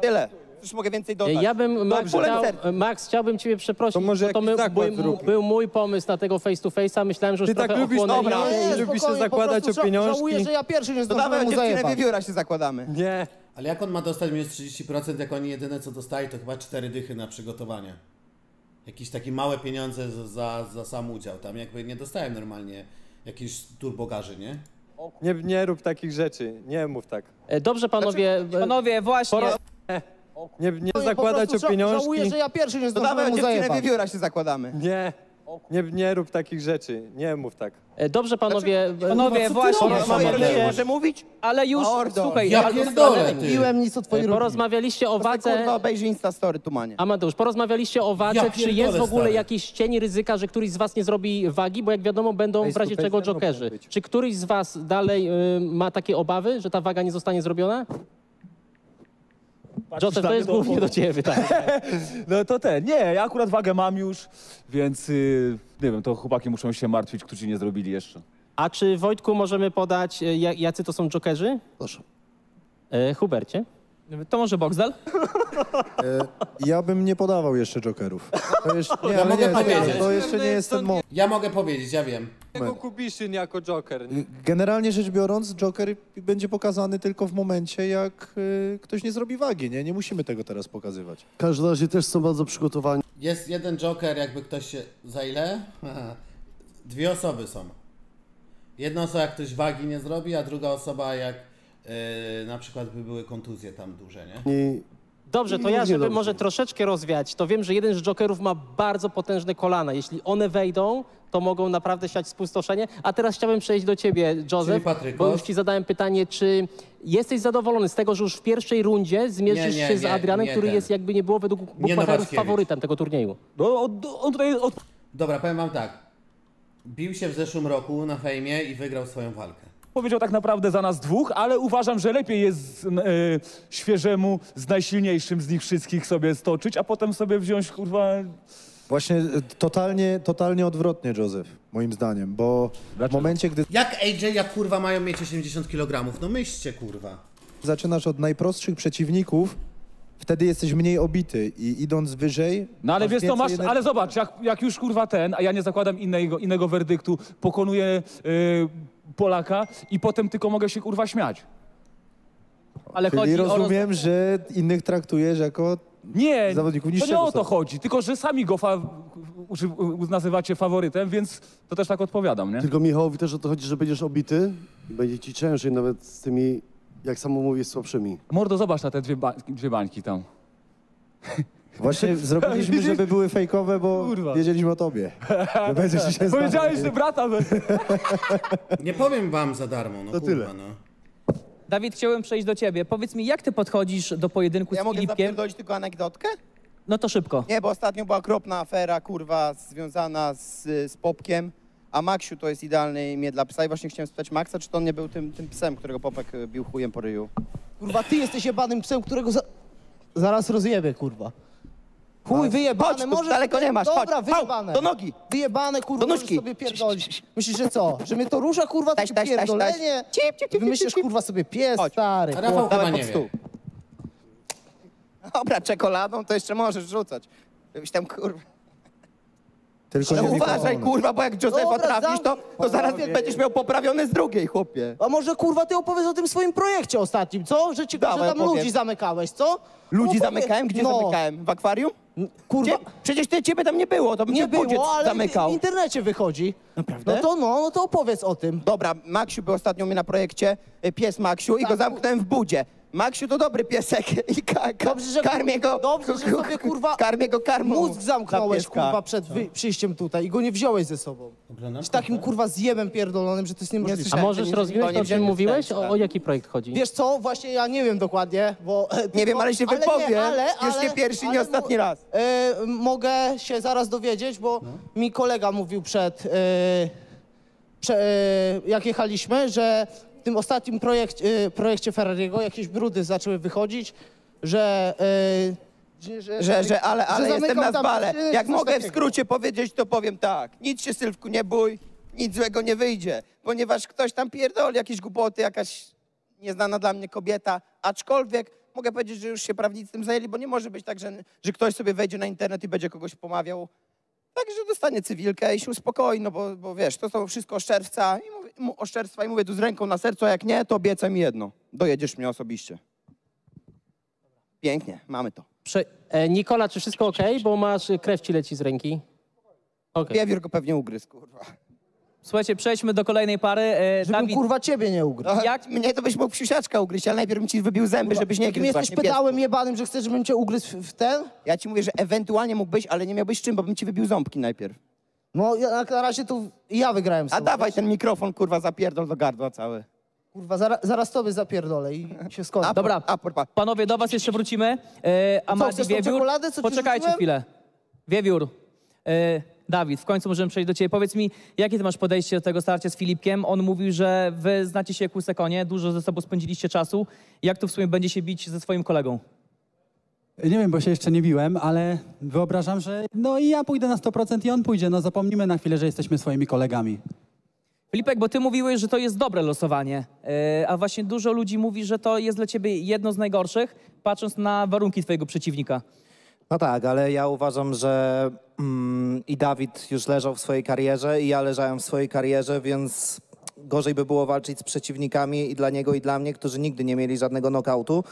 Tyle. już mogę więcej dodać. Ja bym, Max, chciał, Max chciałbym ciebie przeprosić, to może bo to my, tak mój, był mój pomysł na tego face to face'a, myślałem, że już ty trochę tak lubisz, dobra, nie, lubisz się zakładać o pieniążki. Żałuję, że ja pierwszy nie zdążyłem mu zajebać. Wiewióra się zakładamy. Nie. Ale jak on ma dostać minus trzydzieści procent, jak oni jedyne co dostali, to chyba cztery dychy na przygotowanie. Jakieś takie małe pieniądze za, za sam udział. Tam jakby nie dostałem normalnie jakichś turbogarzy, nie? Nie, nie rób takich rzeczy, nie mów tak. Dobrze, panowie... Znaczy, panowie, właśnie... Poro... Nie, nie zakładać o pieniążki. Żałuję, że ja pierwszy nie zdążyłem mu zajebać. Dziewczynę wiewióra się zakładamy. Nie. Nie, nie rób takich rzeczy, nie mów tak. Dobrze, panowie, znaczy, panowie właśnie, może mówić? Ale już, Mordo. Słuchaj, ja pierdolę, piłem nic o twojej rodzinie. Porozmawialiście o wadze... Kurwa, obejrzyj Instastory, Tumanie. Amadeusz, porozmawialiście o wadze, ja czy jest w ogóle stary. Jakiś cień ryzyka, że któryś z was nie zrobi wagi, bo jak wiadomo będą Ej, w razie czego jokerzy. Czy któryś z was dalej y, ma takie obawy, że ta waga nie zostanie zrobiona? Joseph, to jest głównie do ciebie, tak. No to ten, nie, ja akurat wagę mam już, więc yy, nie wiem, to chłopaki muszą się martwić, którzy nie zrobili jeszcze. A czy, Wojtku, możemy podać, jacy to są jokerzy? Proszę. E, Hubercie? To może BOXDEL? E, ja bym nie podawał jeszcze jokerów. To jeszcze, nie, ja mogę nie, powiedzieć. To jeszcze nie jestem mo... Ja mogę powiedzieć, ja wiem. Tego Kubiszyn jako joker. Nie? Generalnie rzecz biorąc, joker będzie pokazany tylko w momencie, jak y, ktoś nie zrobi wagi, nie? Nie musimy tego teraz pokazywać. W każdym razie też są bardzo przygotowani. Jest jeden joker, jakby ktoś się... Za ile? Aha. Dwie osoby są. Jedna osoba, jak ktoś wagi nie zrobi, a druga osoba, jak... Yy, na przykład by były kontuzje tam duże, nie? I... Dobrze, to ja, żeby dobrze. Może troszeczkę rozwiać, to wiem, że jeden z jokerów ma bardzo potężne kolana. Jeśli one wejdą, to mogą naprawdę siać spustoszenie. A teraz chciałbym przejść do ciebie, Joseph, bo już ci zadałem pytanie, czy jesteś zadowolony z tego, że już w pierwszej rundzie zmierzysz nie, nie, się nie, z Adrianem, nie, który ten. Jest jakby nie było według bukmacherów faworytem tego turnieju? No, on, on tutaj... Od... Dobra, powiem wam tak. Bił się w zeszłym roku na fejmie i wygrał swoją walkę. Powiedział tak naprawdę za nas dwóch, ale uważam, że lepiej jest yy, świeżemu z najsilniejszym z nich wszystkich sobie stoczyć, a potem sobie wziąć, kurwa... Właśnie totalnie, totalnie odwrotnie, Joseph, moim zdaniem, bo Dlaczego? W momencie, gdy... Jak A J, jak kurwa mają mieć osiemdziesiąt kilogramów? No myślcie, kurwa. Zaczynasz od najprostszych przeciwników, wtedy jesteś mniej obity i idąc wyżej... No ale wiesz co, masz, jednego... ale zobacz, jak, jak już kurwa ten, a ja nie zakładam innego, innego werdyktu, pokonuje... Yy, Polaka i potem tylko mogę się kurwa śmiać. Ale Czyli chodzi rozumiem, o... że innych traktujesz jako nie, zawodników niższego. Nie, to nie o to chodzi, tylko że sami go fa... nazywacie faworytem, więc to też tak odpowiadam, nie? Tylko Michałowi też o to chodzi, że będziesz obity i będzie ci ciężej nawet z tymi, jak samo mówisz, słabszymi. Mordo, zobacz na te dwie, ba... dwie bańki tam. Właśnie zrobiliśmy, żeby były fejkowe, bo kurwa. Wiedzieliśmy o tobie. Że będziesz dzisiaj powiedziałeś, że brata... By... Nie powiem wam za darmo, no to kurwa, tyle. No. Dawid, chciałem przejść do ciebie. Powiedz mi, jak ty podchodzisz do pojedynku ja z Filipkiem? Ja mogę zapierdolić tylko anegdotkę? No to szybko. Nie, bo ostatnio była okropna afera, kurwa, związana z, z Popkiem. A Maksiu to jest idealne imię dla psa i właśnie chciałem spytać Maxa, czy to on nie był tym, tym psem, którego Popek bił chujem po ryju. Kurwa, ty jesteś jebanym psem, którego za... zaraz rozjebie, kurwa. Chuj, wyjebane, może daleko nie masz, dobra, chodź. Wyjebane. Do nogi. Wyjebane, kurwa, do nóżki. Sobie pierdolić. Myślisz, że co? Że mnie to rusza, kurwa, takie pierdolenie? Wymyślisz, kurwa, sobie pies, chodź. Stary. Kurwa. Rafał dawaj pod stół. Dobra, czekoladą to jeszcze możesz rzucać. Żebyś tam, kurwa... Tylko ale uważaj, kurwa, bo jak Josefa trafisz, to, to zaraz będziesz miał poprawione z drugiej, chłopie. A może, kurwa, ty opowiesz o tym swoim projekcie ostatnim, co? Że ci, dawaj, że tam opowiem. Ludzi zamykałeś, co? Ludzi no, zamykałem? Gdzie no. zamykałem? W akwarium? Kurwa. Cie, przecież ty, ciebie tam nie było, to bym nie było, ale zamykał. W internecie wychodzi. Naprawdę? No to no, no to opowiedz o tym. Dobra, Maksiu był ostatnio u mnie na projekcie, pies Maksiu i go zamknąłem w budzie. Maksiu to dobry piesek i ka ka dobrze, że, karmię go... Dobrze, że sobie, kurwa, karmię go karmą. Mózg zamknąłeś, kurwa, przed przyjściem tutaj i go nie wziąłeś ze sobą. Z takim, kurwa, zjebem pierdolonym, że to jest niemożliwe. A możesz rozwinąć, o czym mówiłeś? O, o jaki projekt chodzi? Wiesz co, właśnie ja nie wiem dokładnie, bo... Nie tylko, wiem, ale się wypowiem. Nie, ale, ale, już nie pierwszy, ale, nie ostatni raz. Yy, mogę się zaraz dowiedzieć, bo no. mi kolega mówił przed... Yy, prze, yy, jak jechaliśmy, że... W tym ostatnim projekcie, y, projekcie Ferrariego jakieś brudy zaczęły wychodzić, że... Y, że, że, że ale, ale że jestem na zbale. Jak mogę w skrócie powiedzieć, to powiem tak. Nic się, Sylwku, nie bój, nic złego nie wyjdzie, ponieważ ktoś tam pierdoli jakieś głupoty, jakaś nieznana dla mnie kobieta, aczkolwiek mogę powiedzieć, że już się prawnicy tym zajęli, bo nie może być tak, że, że ktoś sobie wejdzie na internet i będzie kogoś pomawiał. Także dostanie cywilkę i się uspokoi, no bo, bo wiesz, to są wszystko oszczerstwa i, mówię, oszczerstwa i mówię tu z ręką na sercu, a jak nie, to obiecaj mi jedno. Dojedziesz mnie osobiście. Pięknie, mamy to. Prze e, Nikola, czy wszystko okej? Okay? Bo masz, krew ci leci z ręki. Okay. Wiewiór go pewnie ugryzł, kurwa. Słuchajcie, przejdźmy do kolejnej pary. E, żebym Dawid... kurwa ciebie nie ugryzł. No, jak mnie to byś mógł psiusiaczka ugryźć, ale najpierw bym ci wybił zęby, kurwa, żebyś nie gryzł. Jesteś pedałem jebanym, że chcesz, żebym cię ugryzł w ten? Ja ci mówię, że ewentualnie mógłbyś, ale nie miałbyś czym, bo bym ci wybił ząbki najpierw. No ja, na razie tu ja wygrałem sobie. A dawaj ten mikrofon, kurwa, zapierdol do gardła cały. Kurwa, zaraz, zaraz tobie zapierdolę i się skończę. Dobra, apor, apor. Panowie, do was jeszcze wrócimy. E, a Amadi, Wiewiór, poczekajcie chwilę. Wiewiór. E, Dawid, w końcu możemy przejść do ciebie. Powiedz mi, jakie ty masz podejście do tego starcia z Filipkiem? On mówił, że wy znacie się jak łyse konie, dużo ze sobą spędziliście czasu. Jak to w sumie będzie się bić ze swoim kolegą? Nie wiem, bo się jeszcze nie biłem, ale wyobrażam, że no i ja pójdę na sto procent i on pójdzie. No zapomnimy na chwilę, że jesteśmy swoimi kolegami. Filipek, bo ty mówiłeś, że to jest dobre losowanie, yy, a właśnie dużo ludzi mówi, że to jest dla ciebie jedno z najgorszych, patrząc na warunki twojego przeciwnika. No tak, ale ja uważam, że mm, i Dawid już leżał w swojej karierze i ja leżałem w swojej karierze, więc gorzej by było walczyć z przeciwnikami i dla niego i dla mnie, którzy nigdy nie mieli żadnego knockoutu.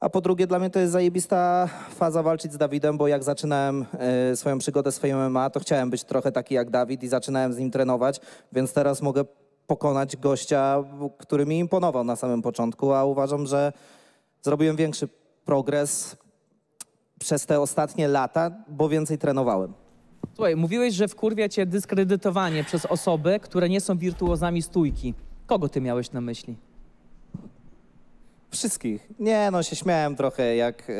A po drugie, dla mnie to jest zajebista faza walczyć z Dawidem, bo jak zaczynałem y, swoją przygodę z swoim M M A, to chciałem być trochę taki jak Dawid i zaczynałem z nim trenować, więc teraz mogę pokonać gościa, który mi imponował na samym początku, a uważam, że zrobiłem większy progres przez te ostatnie lata, bo więcej trenowałem. Słuchaj, mówiłeś, że wkurwia cię dyskredytowanie przez osoby, które nie są wirtuozami stójki. Kogo ty miałeś na myśli? Wszystkich. Nie, no się śmiałem trochę, jak, yy,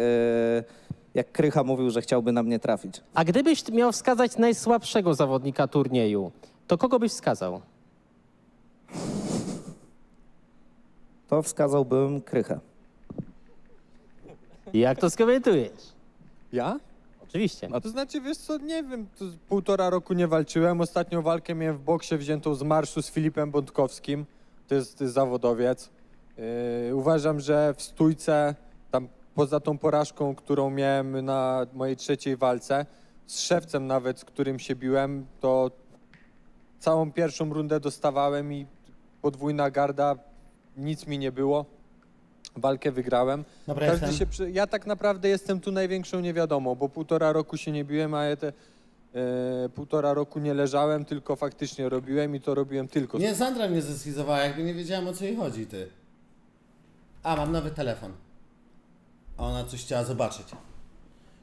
jak Krycha mówił, że chciałby na mnie trafić. A gdybyś miał wskazać najsłabszego zawodnika turnieju, to kogo byś wskazał? To wskazałbym Krychę. Jak to skomentujesz? Ja? Oczywiście. A to znaczy, wiesz co, nie wiem, to półtora roku nie walczyłem. Ostatnią walkę miałem w boksie wziętą z marszu z Filipem Bątkowskim. To jest, to jest zawodowiec. Yy, uważam, że w stójce, tam poza tą porażką, którą miałem na mojej trzeciej walce, z szewcem nawet, z którym się biłem, to całą pierwszą rundę dostawałem i podwójna garda, nic mi nie było. Walkę wygrałem. Dobra, Każdy się przy... Ja tak naprawdę jestem tu największą niewiadomą, bo półtora roku się nie biłem, a ja te... Yy, półtora roku nie leżałem, tylko faktycznie robiłem i to robiłem tylko... Nie, Sandra mnie zeschizowała, jakby nie wiedziałem, o co jej chodzi, ty. A, mam nowy telefon. A ona coś chciała zobaczyć.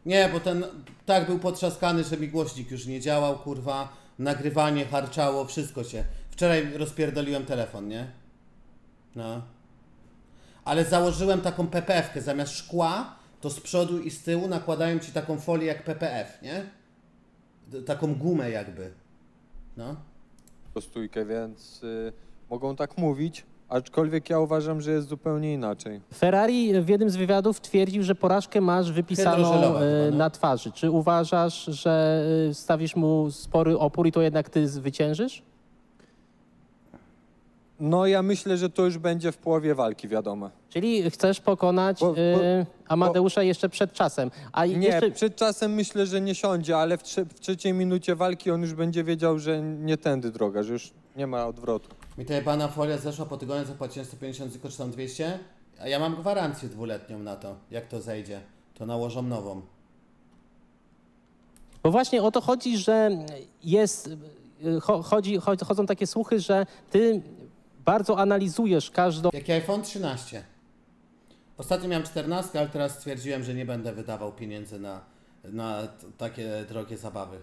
Nie, bo ten tak był potrzaskany, że mi głośnik już nie działał, kurwa. Nagrywanie harczało, wszystko się. Wczoraj rozpierdoliłem telefon, nie? No. Ale założyłem taką P P F-kę. Zamiast szkła, to z przodu i z tyłu nakładają ci taką folię jak P P F, nie? Taką gumę jakby. No. To stójkę, więc y, mogą tak mówić. Aczkolwiek ja uważam, że jest zupełnie inaczej. Ferrari w jednym z wywiadów twierdził, że porażkę masz wypisaną e, na twarzy. Czy uważasz, że stawisz mu spory opór i to jednak ty zwyciężysz? No ja myślę, że to już będzie w połowie walki, wiadomo. Czyli chcesz pokonać bo, bo, e, Amadeusza bo, jeszcze przed czasem. A nie, jeszcze... przed czasem myślę, że nie siądzie, ale w, trze w trzeciej minucie walki on już będzie wiedział, że nie tędy droga, że już nie ma odwrotu. Mi ta jebana folia zeszła po tygodniu, zapłaciłem sto pięćdziesiąt tylko czy tam dwieście, a ja mam gwarancję dwuletnią na to, jak to zejdzie, to nałożą nową. Bo właśnie o to chodzi, że jest, chodzi, chodzą takie słuchy, że ty bardzo analizujesz każdą... Jak iPhone trzynaście. Ostatnio miałem czternastkę, ale teraz stwierdziłem, że nie będę wydawał pieniędzy na, na takie drogie zabawy.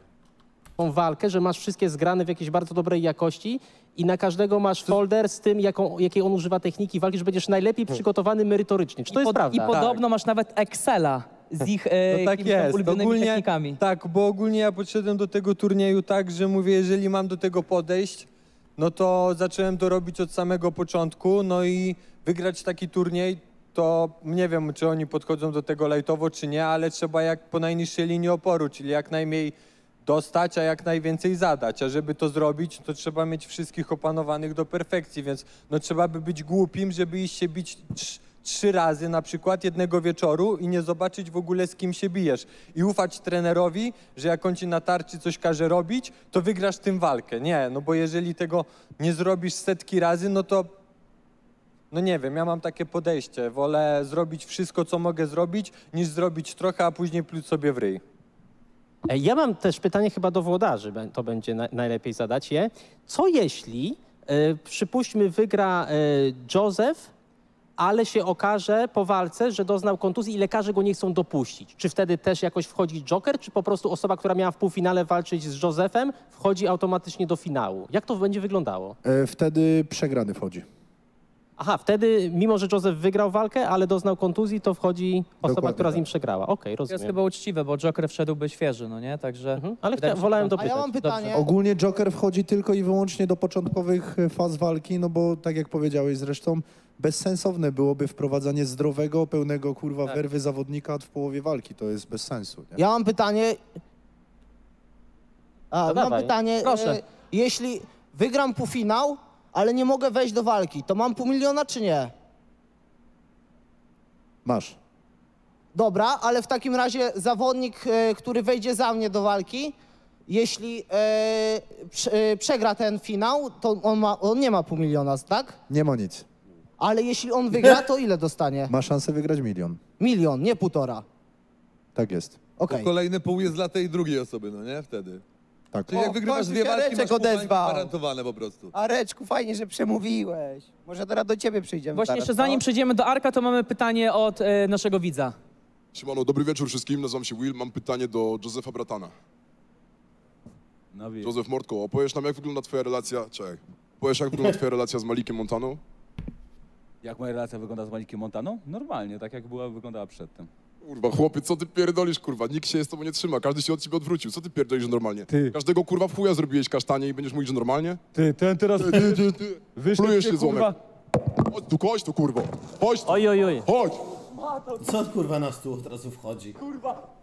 Walkę, że masz wszystkie zgrane w jakiejś bardzo dobrej jakości i na każdego masz folder z tym, jaką, jakiej on używa techniki walki, że będziesz najlepiej przygotowany merytorycznie. Czy to I jest pod, prawda? I podobno tak. Masz nawet Excela z ich e, no tak jest. Ulubionymi ogólnie, technikami. Tak, bo ogólnie ja podszedłem do tego turnieju tak, że mówię, jeżeli mam do tego podejść, no to zacząłem to robić od samego początku, no i wygrać taki turniej, to nie wiem, czy oni podchodzą do tego lajtowo, czy nie, ale trzeba jak po najniższej linii oporu, czyli jak najmniej dostać, a jak najwięcej zadać. A żeby to zrobić, to trzeba mieć wszystkich opanowanych do perfekcji, więc no trzeba by być głupim, żeby iść się bić trzy razy na przykład jednego wieczoru i nie zobaczyć w ogóle, z kim się bijesz. I ufać trenerowi, że jak on ci na tarczy coś każe robić, to wygrasz tym walkę. Nie, no bo jeżeli tego nie zrobisz setki razy, no to... No nie wiem, ja mam takie podejście. Wolę zrobić wszystko, co mogę zrobić, niż zrobić trochę, a później pluć sobie w ryj. Ja mam też pytanie chyba do włodarzy, to będzie najlepiej zadać je. Co jeśli, e, przypuśćmy, wygra e, Joseph, ale się okaże po walce, że doznał kontuzji i lekarze go nie chcą dopuścić? Czy wtedy też jakoś wchodzi Joker, czy po prostu osoba, która miała w półfinale walczyć z Josephem, wchodzi automatycznie do finału? Jak to będzie wyglądało? E, wtedy przegrany wchodzi. Aha, wtedy, mimo że Joseph wygrał walkę, ale doznał kontuzji, to wchodzi osoba, dokładnie, która z nim przegrała. Okej, okay, rozumiem. To jest chyba uczciwe, bo Joker wszedłby świeży, no nie? Także... Mhm. Ale chcia... wolałem dopytać. A ja mam pytanie. Dobrze. Ogólnie Joker wchodzi tylko i wyłącznie do początkowych faz walki, no bo tak jak powiedziałeś zresztą, bezsensowne byłoby wprowadzanie zdrowego, pełnego kurwa tak. werwy zawodnika w połowie walki. To jest bez sensu. Nie? Ja mam pytanie... A, no mam dawaj. pytanie. Proszę. Jeśli wygram półfinał, ale nie mogę wejść do walki, to mam pół miliona czy nie? Masz. Dobra, ale w takim razie zawodnik, e, który wejdzie za mnie do walki, jeśli e, prze, e, przegra ten finał, to on, ma, on nie ma pół miliona, tak? Nie ma nic. Ale jeśli on wygra, to ile dostanie? Ma szansę wygrać milion. Milion, nie półtora. Tak jest. Okay. To kolejny pół jest dla tej drugiej osoby, no nie? Wtedy. Tak. Czyli jak wygrywasz dwie walki, masz gwarantowane po prostu. Areczku, fajnie, że przemówiłeś. Może teraz do ciebie przyjdziemy. Właśnie zaraz, jeszcze zanim no? przejdziemy do Arka, to mamy pytanie od e, naszego widza. Siemano, dobry wieczór wszystkim, nazywam się Will, mam pytanie do Josefa Bratana. No, Joseph Mordko, opowiesz nam, jak wygląda twoja relacja, czekaj, opowiesz, jak wygląda twoja relacja z Malikiem Montaną? Jak moja relacja wygląda z Malikiem Montaną? Normalnie, tak jak była, wyglądała przedtem. Kurwa, chłopie, co ty pierdolisz, kurwa? Nikt się z tobą nie trzyma, każdy się od ciebie odwrócił. Co ty pierdolisz, że normalnie? Ty. Każdego, kurwa, w chuja zrobiłeś kasztanie i będziesz mówić, że normalnie? Ty, ten teraz... Ty, ty, ty, ty. Plujesz się, złomek. Chodź tu, chodź tu, kurwa. Chodź tu. Oj, oj, oj. Chodź. Co, kurwa, na stół od razu wchodzi? Kurwa.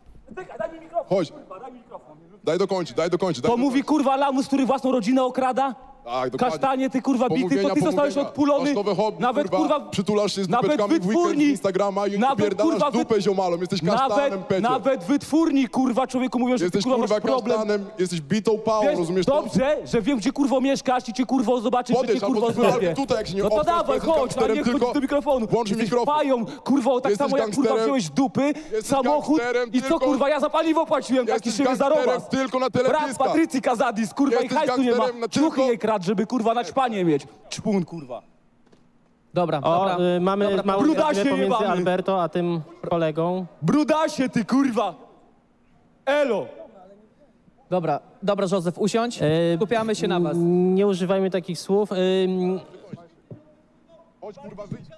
Daj mi mikrofon, chodź. Kurwa, daj mi mikrofon. Daj dokończyć, daj dokończyć. Daj to mówi, kurwa, lamus, który własną rodzinę okrada? Tak, dokładnie. Kasztanie, ty, kurwa, bity, to ty zostałeś odpulony. Hobby, nawet, kurwa, przytulasz się z dupeczkami w weekend z Instagrama i pierdasz dupę ziomalom. Jesteś kasztanem, pecio. Nawet wytwórni, kurwa, człowieku, mówią, że ty, kurwa, masz problem. Jesteś, kurwa, jesteś bitą pałą, rozumiesz? Dobrze, że wiem, gdzie, kurwo, mieszkasz i cię, kurwo, zobaczysz, że cię, kurwo, złapię. No to dawaj, chodź, a nie chodź do mikrofonu. Jesteś pają, kurwo, tak samo jak, kurwa, wziąłeś dupy, samochód i co, kurwa, ja za paliwo płaciłem, taki siebie zarobas. Brat Patrycji Kazadi, kurwa, i hajsu nie ma. Ciuchy jej kradł, żeby, kurwa, na czpanie mieć. Czpun, kurwa. Dobra, o, dobra. Y, mamy dobra, mały brudasie pomiędzy mamy. Alberto a tym kolegą. Brudasie, ty, kurwa! Elo! Dobra, dobra, Józef, usiądź. Y, Skupiamy się na was. Nie używajmy takich słów. Y,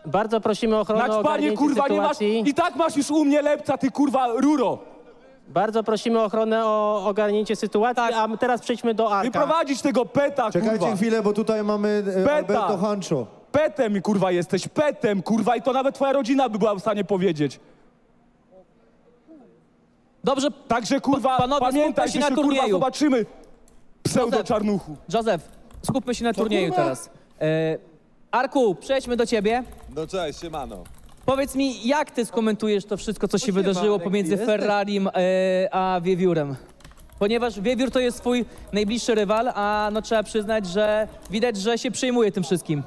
bardzo prosimy o ochronę, na czpanie, kurwa, sytuacji. Nie masz. I tak masz już u mnie lepca, ty, kurwa, ruro. Bardzo prosimy o ochronę, o ogarnięcie sytuacji, a teraz przejdźmy do Arka. Wyprowadzić tego peta, kurwa. Czekajcie chwilę, bo tutaj mamy e, Alberto Hancho. Petem, kurwa, jesteś. Petem, kurwa. I to nawet twoja rodzina by była w stanie powiedzieć. Dobrze. Także, kurwa, panowie, pamiętaj, się, na się turnieju. Kurwa, zobaczymy pseudo-czarnuchu. Józef, skupmy się na to turnieju, kurwa, teraz. E, Arku, przejdźmy do ciebie. No cześć, siemano. Powiedz mi, jak ty skomentujesz to wszystko, co się wydarzyło pomiędzy Ferrarim e, a Wiewiórem? Ponieważ Wiewiór to jest twój najbliższy rywal, a no trzeba przyznać, że widać, że się przejmuje tym wszystkim.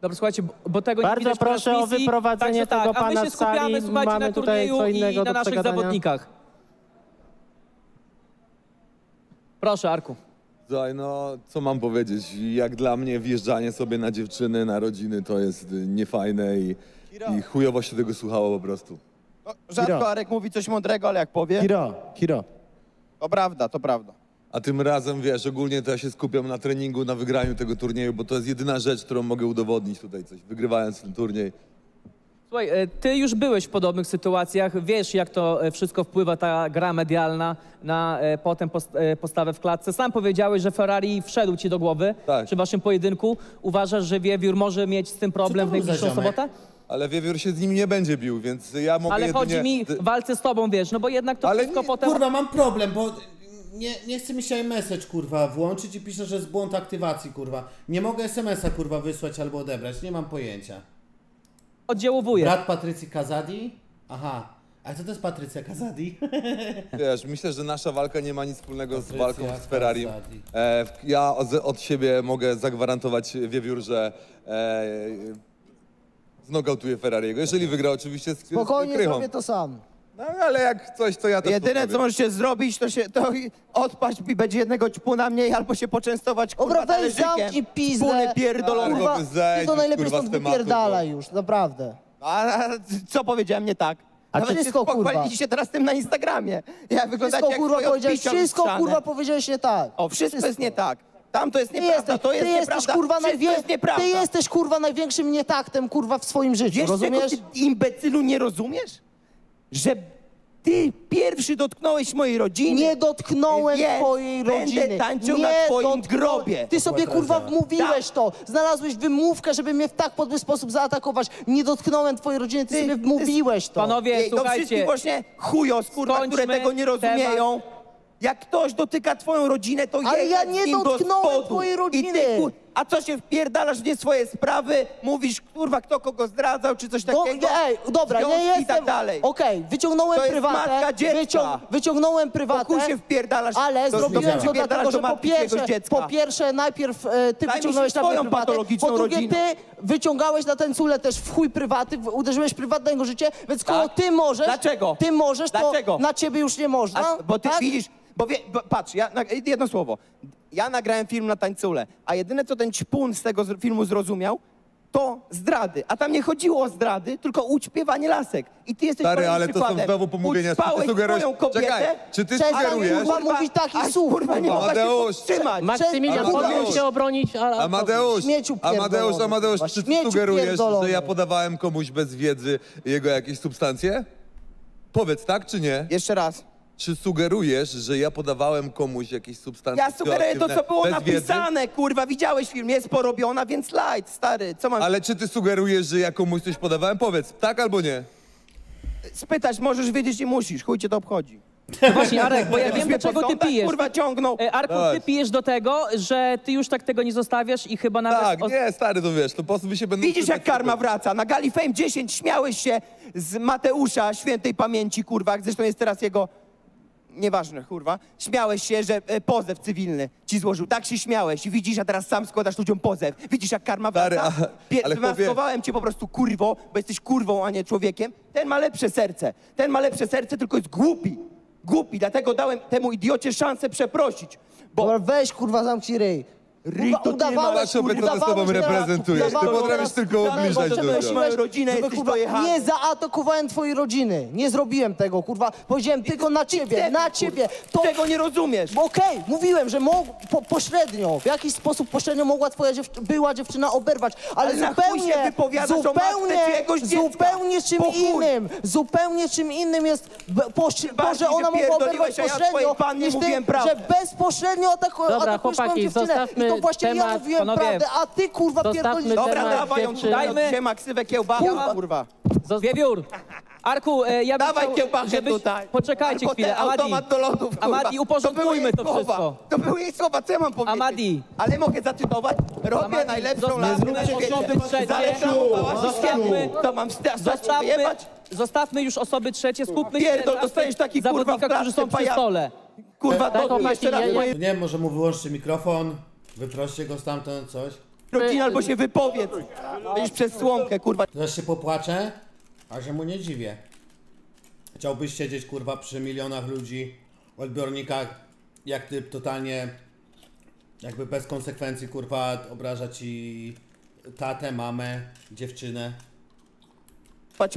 Dobra, słuchajcie, bo tego bardzo nie widać. Bardzo proszę o wyprowadzenie tak, tego tak, pana z sali. A my się skupiamy, słuchajcie, mamy na turnieju i na naszych zawodnikach. Proszę, Arku. No, co mam powiedzieć, jak dla mnie wjeżdżanie sobie na dziewczyny, na rodziny to jest niefajne i, i chujowo się tego słuchało po prostu. No, rzadko Arek mówi coś mądrego, ale jak powie... Hiro, hiro. To prawda, to prawda. A tym razem, wiesz, ogólnie to ja się skupiam na treningu, na wygraniu tego turnieju, bo to jest jedyna rzecz, którą mogę udowodnić tutaj coś, wygrywając ten turniej. Słuchaj, ty już byłeś w podobnych sytuacjach, wiesz, jak to wszystko wpływa, ta gra medialna, na potem postawę w klatce. Sam powiedziałeś, że Ferrari wszedł ci do głowy tak. przy waszym pojedynku. Uważasz, że Wiewiór może mieć z tym problem w najbliższą sobotę? Ale Wiewiór się z nim nie będzie bił, więc ja mogę... Ale jedynie... chodzi mi w walce z tobą, wiesz, no bo jednak to ale wszystko nie, potem... Kurwa, mam problem, bo nie, nie chce mi się iMessage, kurwa, włączyć i pisze, że jest błąd aktywacji, kurwa. Nie mogę es em es a, kurwa, wysłać albo odebrać, nie mam pojęcia. Oddziałowuje. Brat Patrycji Kazadi? Aha. A co to jest Patrycja Kazadi? Wiesz, myślę, że nasza walka nie ma nic wspólnego Patrycja z walką z Ferrari. E, ja od, od siebie mogę zagwarantować wiewiór, że e, znokautuję Ferrariego. Jeżeli wygra, oczywiście z Spokojnie, z zrobię to sam. No ale jak coś, to ja też Jedyne, podpowię. Co możecie zrobić, to się to odpaść i będzie jednego ćpuna mniej, albo się poczęstować, kurwa, talerzykiem. Dobra, weź zamki, pizdę. Ćpuny pierdolone. Kurwa, ty to najlepiej stąd wypierdala już, naprawdę. A, a co powiedziałem nie tak? A nawet wszystko, się kurwa. się teraz tym na Instagramie. Ja wyglądacie jak kurwa powiedziałeś, Wszystko, strzane. kurwa, powiedziałeś nie tak. O, wszystko, wszystko jest nie tak. Tam to jest nieprawda, jesteś, to jest ty nieprawda. Jesteś, kurwa, jest nieprawda. Ty jesteś, kurwa, największym nietaktem, kurwa, w swoim życiu, wiesz, rozumiesz? Czego ty, imbecylu, nie rozumiesz? Że ty pierwszy dotknąłeś mojej rodziny. Nie dotknąłem Wiesz, twojej rodziny. Będę tańczył nie na twoim grobie. Ty sobie, kurwa, wmówiłeś tak. to. Znalazłeś wymówkę, żeby mnie w tak podły sposób zaatakować. Nie dotknąłem twojej rodziny, ty, ty sobie wmówiłeś ty... to. Panowie, Ej, słuchajcie. Do wszystkich właśnie chujos, kurwa, które tego nie rozumieją. Temat. Jak ktoś dotyka twoją rodzinę, to Ale ja nie dotknąłem do twojej rodziny. I ty, kur... A co się wpierdalasz w nie swoje sprawy? Mówisz, kurwa, kto kogo zdradzał, czy coś takiego? Do, ej, dobra, nie jestem... I tak dalej. Okej, okay, wyciągnąłem to prywatę. To matka dziecka. Wycią, wyciągnąłem prywatę. Bo się wpierdalasz. Ale to zrobiłem to dlatego, że po pierwsze, po pierwsze najpierw e, ty Daj wyciągnąłeś na mnie prywatę. Po drugie, rodzinę. ty wyciągałeś na tańcule też w chuj prywaty, uderzyłeś prywatne jego życie, więc tak. koło ty możesz... Dlaczego? Ty możesz, to Dlaczego? na ciebie już nie można. A, bo ty tak? widzisz... Bo, wie, bo patrz, ja, jedno słowo. Ja nagrałem film na tańcule, a jedyne, co ten ćpun z tego filmu zrozumiał, to zdrady. A tam nie chodziło o zdrady, tylko uśpiewanie lasek. I ty jesteś Stary, ale przykładem. to są znowu pomówienia. Ućpałeś swoją kobietę. Czekaj, czy ty sugerujesz? Kurwa, mówi takich słów, kurwa, nie mogę się powstrzymać. Maksymilian, powinien się obronić. A, Amadeusz, Amadeusz, Amadeusz, czy ty sugerujesz, że ja podawałem komuś bez wiedzy jego jakieś substancje? Powiedz, tak czy nie? Jeszcze raz. Czy sugerujesz, że ja podawałem komuś jakieś substancje? Ja sugeruję to, co było napisane, wiedzy? kurwa, widziałeś film, jest porobiona, więc light, stary, co mam... Ale czy ty sugerujesz, że ja komuś coś podawałem? Powiedz, tak albo nie? Spytać możesz, wiedzieć i musisz, chuj cię to obchodzi. Właśnie, Arek, bo ja wiem, do czego ty pijesz. Kurwa, ciągnął. Arku, ty pijesz do tego, że ty już tak tego nie zostawiasz i chyba nawet... Tak, o... nie, stary, to wiesz, to po prostu by się będą... Widzisz, jak karma wraca. Na Gali Fame dziesięć śmiałeś się z Mateusza, świętej pamięci, kurwa, zresztą jest teraz jego... Nieważne, kurwa. Śmiałeś się, że e, pozew cywilny ci złożył. Tak się śmiałeś i widzisz, a teraz sam składasz ludziom pozew. Widzisz, jak karma wraca? Wymaskowałem cię po prostu, kurwo, bo jesteś kurwą, a nie człowiekiem. Ten ma lepsze serce. Ten ma lepsze serce, tylko jest głupi. Głupi, dlatego dałem temu idiocie szansę przeprosić. Bo Dobra, weź, kurwa, zamknij ryj. Ryj to udawałeś, ty udawałeś, co ty tobą reprezentujesz. Ty potrafisz tylko obniżać ludzi. Moją rodzinę jesteś dojechany. Nie zaatakowałem twojej rodziny. Nie zrobiłem tego, kurwa. Powiedziałem tylko na ciebie, na ciebie. Tego nie rozumiesz. Okej, mówiłem, że pośrednio, w jakiś sposób pośrednio mogła twoja była dziewczyna oberwać, ale zupełnie, zupełnie, zupełnie czym innym, zupełnie czym innym jest, że ona mogła oberwać pośrednio, niż ty, że bezpośrednio atakujesz moją dziewczynę. To właśnie temat, ja mówiłem panowie, prawdę, a ty, kurwa, pierdolisz. Dobra, dawaj ją, dajmy się ksywę kiełbasa, kurwa. kurwa. Wiewiór. Arku, e, ja bym Dawaj chciał, kiełbasę żebyś... tutaj. Poczekajcie Arku, chwilę, Amadi. Automat do lodów, kurwa. Amadi, uporządkujmy to, to wszystko. To były jej słowa, co ja mam powiedzieć? Amadi. Ale mogę zacytować? Robię Amadi. najlepszą laskę na świecie. Zostawmy, to mam strasznie wyjebać. Zostawmy już osoby trzecie, skupmy się na zawodnikach, którzy są przy stole. Kurwa, dotknij jeszcze raz. Nie wiem, może mu wyłączcie mikrofon. Wyproście go stamtąd, coś. Rodzina, albo się wypowiedz. Będziesz przez słomkę, kurwa. Teraz się popłaczę, a się mu nie dziwię. Chciałbyś siedzieć, kurwa, przy milionach ludzi, odbiornikach, jak ty totalnie, jakby bez konsekwencji, kurwa, obraża ci tatę, mamę, dziewczynę.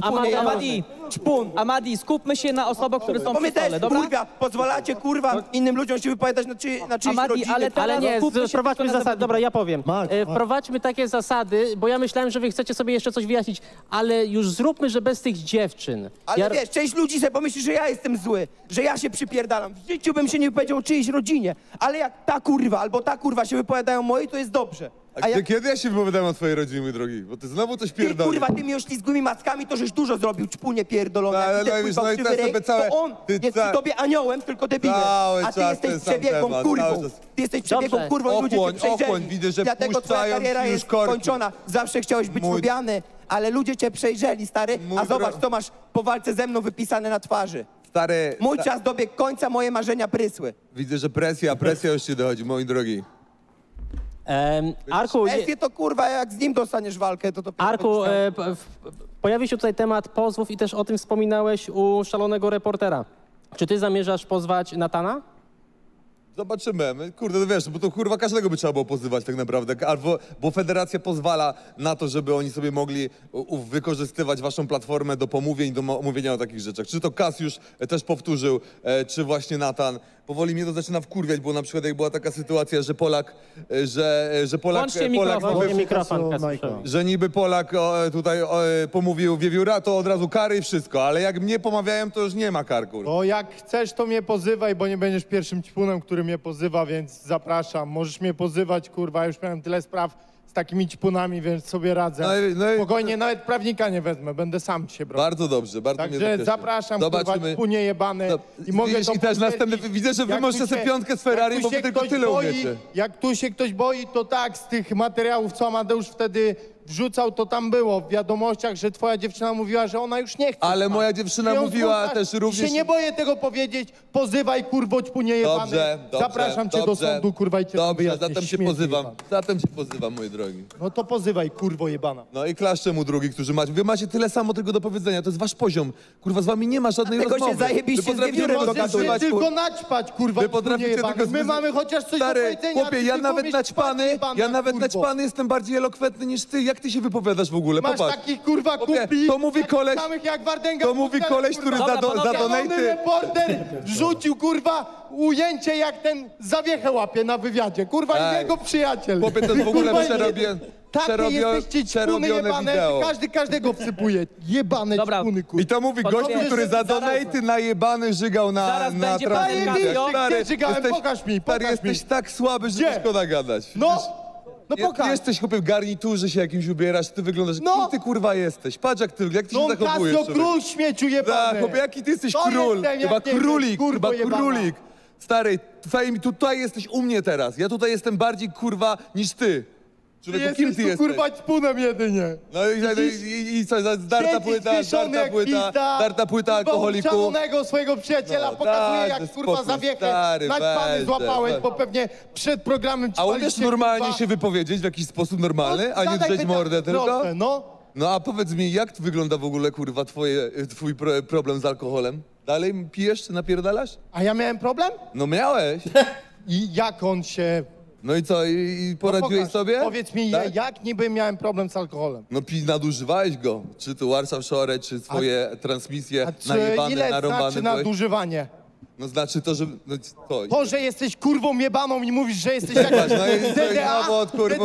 Amadi, Amadi, Czpun. Amadi, skupmy się na osobach, które są przy stole, dobra? Kurwa, pozwalacie, kurwa, innym ludziom się wypowiadać na, czy, na czyjeś Amadi, rodziny. Ale, ale nie, wprowadźmy zasady, dobra, ja powiem. Mark, Mark. Wprowadźmy takie zasady, bo ja myślałem, że wy chcecie sobie jeszcze coś wyjaśnić, ale już zróbmy, że bez tych dziewczyn. Ale ja... wiesz, część ludzi sobie pomyśli, że ja jestem zły, że ja się przypierdalam. W życiu bym się nie wypowiedział o czyjejś rodzinie, ale jak ta kurwa albo ta kurwa się wypowiadają mojej, to jest dobrze. A ja... Kiedy ja się wypowiadałem o twojej rodzinie, mój drogi? Bo ty znowu coś pierdolisz. Ty, kurwa, tymi już ślizgłymi mackami to żeś dużo zrobił, czpunie pierdolone. No, no, no, no, no, całe... To on ty, jest ca... tobie aniołem, tylko debilem. A ty jesteś przebiegłą temat, kurwą. Ty jesteś przebiegłą Dobrze. kurwą, ludzie cię przejrzeli. Widzę, że dlatego twoja kariera jest korki. kończona. Zawsze chciałeś być mój... lubiany, ale ludzie cię przejrzeli, stary. Mój a zobacz, to masz po walce ze mną wypisane na twarzy. Stary... Mój czas dobiegł końca, moje marzenia prysły. Widzę, że presja, presja już ci dochodzi, moi drogi. Ehm, Arku, je... to kurwa, jak z nim dostaniesz walkę, to to... Arku, e, pojawił się tutaj temat pozwów i też o tym wspominałeś u szalonego reportera. Czy ty zamierzasz pozwać Nathana? Zobaczymy. Kurde, no wiesz, bo to kurwa każdego by trzeba było pozywać tak naprawdę. Albo, bo federacja pozwala na to, żeby oni sobie mogli u, wykorzystywać waszą platformę do pomówień, do mówienia o takich rzeczach. Czy to Kasjusz też powtórzył, e, czy właśnie Nathan. Powoli mnie to zaczyna wkurwiać, bo na przykład jak była taka sytuacja, że Polak, że, że Polak, Polak niby, mikrofon, że niby Polak o, tutaj o, pomówił wiewióra, to od razu kary i wszystko, ale jak mnie pomawiają, to już nie ma kar, kurwa. No jak chcesz, to mnie pozywaj, bo nie będziesz pierwszym ćpunem, który mnie pozywa, więc zapraszam. Możesz mnie pozywać, kurwa, już miałem tyle spraw z takimi ćpunami, więc sobie radzę. No, no, Spokojnie, nawet prawnika nie wezmę, będę sam się brał. Bardzo dobrze, bardzo Także mnie zapraszam, kurwa, ćpunie jebane. No, i mogę to i też następny, widzę, że wy możecie sobie piątkę z Ferrari, bo wy tylko tyle boi, umiecie. Jak tu się ktoś boi, to tak, z tych materiałów, co Amadeusz wtedy wrzucał, to tam było w wiadomościach, że twoja dziewczyna mówiła, że ona już nie chce. Ale moja dziewczyna mówiła też również... się nie boję tego powiedzieć, pozywaj, kurwo, ćpunie jebany. Dobrze, dobrze, Zapraszam dobrze, cię do sądu, kurwa, i cię dobrze, wyjaśnię, zatem się pozywam, jebany. zatem cię pozywam, moi drogi. No to pozywaj, kurwo jebana. No i klaszczę mu drugi, którzy macie. Wy macie tyle samo tylko do powiedzenia, to jest wasz poziom. Kurwa, z wami nie ma żadnej Dlatego rozmowy. Tego się zajebiście z wiewiórem dogadywać, tylko naćpać, kurwa, Wy potraficie tylko... My mamy chociaż coś do powiedzenia. Chłopie, ja nawet naćpany, ja nawet naćpany jestem bardziej elokwentny niż ty. Jak ty się wypowiadasz w ogóle? Masz Popatrz. takich kurwa kupi, to mówi koleś, samych jak Wardęga, to mówi koleś, który za, do, za donaty... reporter wrzucił kurwa ujęcie, jak ten zawiechę łapie na wywiadzie. Kurwa i jego przyjaciel. Chłopie, to w ogóle przerobię... Takie jesteście ćpuny jebane, każdy każdego wsypuje. Jebane ćpuny, kurwa. I to mówi gościu, który za donaty najebany żygał na transmisji. Pokaż mi, pokaż mi. Jesteś tak słaby, że szkoda gadać. No. No pokaż. Ty jesteś, chłopie, w garniturze się jakimś ubierasz, ty wyglądasz, no. kim ty kurwa jesteś? Patrz jak ty, jak ty no, się zachowujesz. No Kasjo, król śmieciu jebany. Tak, chłopie, jaki ty jesteś to król, jestem, chyba jak królik, kurwa, kurwa jebana. królik. Stary, fej, tutaj jesteś u mnie teraz, ja tutaj jestem bardziej kurwa niż ty. Człowieku, ty jesteś, kim ty tu, jesteś? kurwa ćpunem jedynie. No i, i, i, i co, darta płyta, darta płyta, darta płyta alkoholiku. Szanonego swojego przyjaciela no, pokazuje, jak kurwa zawiechę naćpany złapałeś, bo pewnie przed programem ćpaliście. A umiesz normalnie kurwa... się wypowiedzieć w jakiś sposób normalny, no, a nie drzeć mordę tylko? Proste, no. no a powiedz mi, jak wygląda w ogóle kurwa twoje, twój pro, problem z alkoholem? Dalej pijesz czy napierdalasz? A ja miałem problem? No miałeś. I jak on się... No i co, i poradziłeś no sobie? Powiedz mi, tak? jak niby miałem problem z alkoholem? No pi, nadużywałeś go. Czy to Warsaw Shore, czy swoje a, transmisje a czy najebane, ile narąbane znaczy nadużywanie? No znaczy to, że... No, to. to, że jesteś kurwą jebaną i mówisz, że jesteś jak... No i D D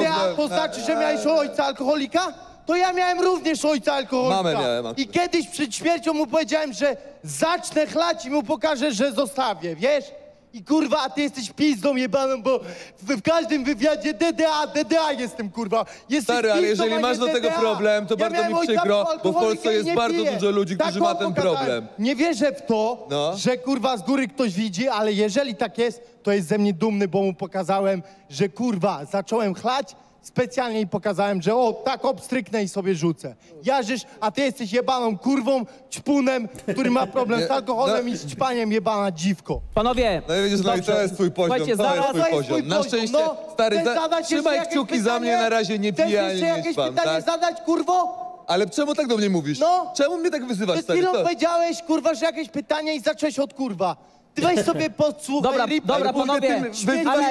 A, to znaczy, że miałeś ojca alkoholika? To ja miałem również ojca alkoholika. Mamę miałem. I kiedyś przed śmiercią mu powiedziałem, że zacznę chlać i mu pokażę, że zostawię, wiesz? I kurwa, a ty jesteś pizdą jebaną, bo w, w każdym wywiadzie D D A, D D A jestem, kurwa. Jesteś Stary, ale jeżeli masz do tego problem, to ja bardzo mi przykro, bo w Polsce jest bardzo piję. dużo ludzi, którzy tak, ma ten pokazałem. problem. Nie wierzę w to, no. że kurwa z góry ktoś widzi, ale jeżeli tak jest, to jest ze mnie dumny, bo mu pokazałem, że kurwa, zacząłem chlać, specjalnie i pokazałem, że o, tak obstryknę i sobie rzucę. Jarzysz, a ty jesteś jebaną kurwą, ćpunem, który ma problem z alkoholem no. i z ćpaniem, jebana dziwko. Panowie, no i widzisz, no i to jest twój poziom, to jest twój poziom. Na szczęście, no, stary, za... trzymaj kciuki pytanie, za mnie, na razie nie piję, ani nie jakieś pytanie tak? zadać, kurwo? Ale czemu tak do mnie mówisz? No. Czemu mnie tak wyzywasz, stary? Przed chwilą powiedziałeś, kurwa, że jakieś pytanie i zacząłeś od kurwa. Ty weź sobie podsłuchaj. Dobra, rip, dobra panowie, ale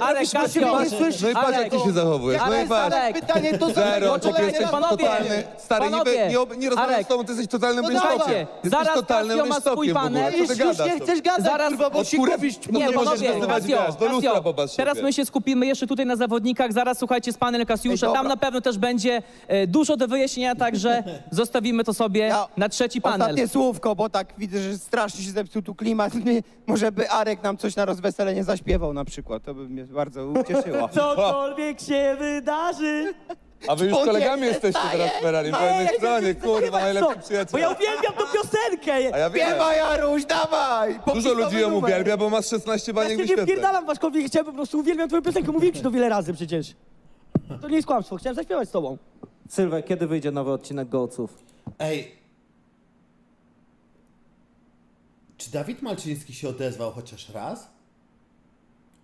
Alek, Kasjo, no i patrz jak ty się zachowujesz, no i patrz. Pytanie to zero, to jesteś totalny, stary, panowie, niby, nie, nie rozmawiam z tobą, ty jesteś totalnym mężtokiem. Zaraz Kasjo ma swój panel. Już nie chcesz gadać, kurwa, bo się kupisz. Nie, panowie, Kasjo, teraz my się skupimy jeszcze tutaj na zawodnikach, zaraz słuchajcie z panel Kasjusza, tam na pewno też będzie dużo do wyjaśnienia, także zostawimy to sobie na trzeci panel. Ostatnie słówko, bo tak widzę, że strasznie się zepsuł tu klimat. może by Arek nam coś na rozweselenie zaśpiewał na przykład, to by mnie bardzo ucieszyło. Cokolwiek się wydarzy. A wy już kolegami jesteście teraz w Ferrari, po jednej stronie, kurwa, najlepsi przyjaciele. Bo ja uwielbiam tą piosenkę! A ja wiem. Śpiewaj, Jaruś, dawaj! Dużo ludzi ją uwielbia, bo masz szesnaście baniek wyświetleń. Ja się nie wpierdalam waszkowi, chciałem po prostu, uwielbiam twoją piosenkę, mówiłem ci to wiele razy przecież. To nie jest kłamstwo, chciałem zaśpiewać z tobą. Sylwia, kiedy wyjdzie nowy odcinek Gołców? Ej. Czy Dawid Malczyński się odezwał chociaż raz?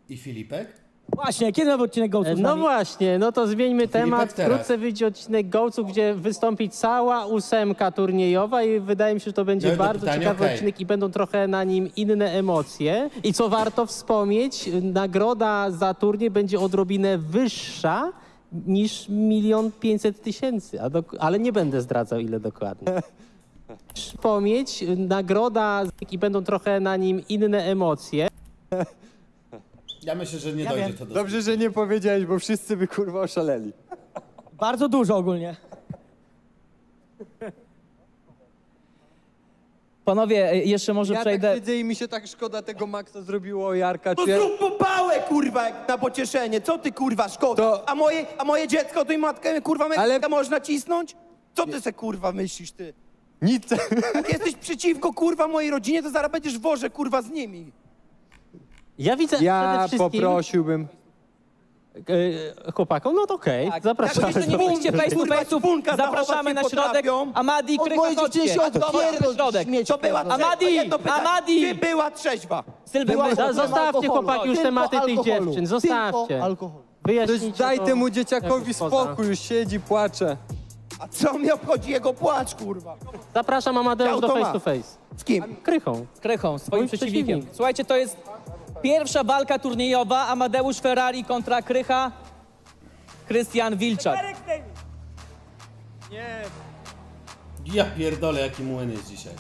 I Filipek? Właśnie, kiedy nowy odcinek Gołców? No właśnie, no to zmieńmy temat. Wkrótce wyjdzie odcinek Gołców, gdzie wystąpi cała ósemka turniejowa i wydaje mi się, że to będzie no bardzo pytanie, ciekawy okay. odcinek i będą trochę na nim inne emocje. I co warto wspomnieć, nagroda za turniej będzie odrobinę wyższa niż milion pięćset tysięcy, ale nie będę zdradzał ile dokładnie. Wspomnieć, nagroda i będą trochę na nim inne emocje. Ja myślę, że nie ja dojdzie wiem. to do... Dobrze, że nie powiedziałeś, bo wszyscy by kurwa oszaleli. Bardzo dużo ogólnie. Panowie, jeszcze może ja przejdę... Ja tak siedzę i mi się tak szkoda tego Maxa zrobiło, Jarka, czy... No zrób popałę, kurwa, na pocieszenie, co ty, kurwa, szkoda? To... A, moje, a moje dziecko, to i matkę, kurwa, Ale... można cisnąć? Co ty se, kurwa, myślisz, ty? Nic. Jak jesteś przeciwko, kurwa, mojej rodzinie, to zaraz będziesz w worze, kurwa, z nimi. Ja widzę ja przede wszystkim... poprosiłbym... E, chłopakom, no to okej, okay. zapraszamy. Jak nie mieliście face to face'u, zapraszamy na środek. Amadi, krychocie, się odpierdol środek. To była Amadi, Amadi! Ty była trzeźwa. Była, zostawcie chłopaki już tematy tych dziewczyn, zostawcie. Daj temu dzieciakowi spokój, już siedzi, płacze. A co mnie obchodzi jego płacz, kurwa? Zapraszam Amadeusz do face to face. Z kim? Krychą. Z Krychą, swoim przeciwnikiem. Słuchajcie, to jest... Pierwsza walka turniejowa, Amadeusz Ferrari kontra Krycha, Krystian Wilczak. Nie. Ja pierdolę, jaki młyn jest dzisiaj.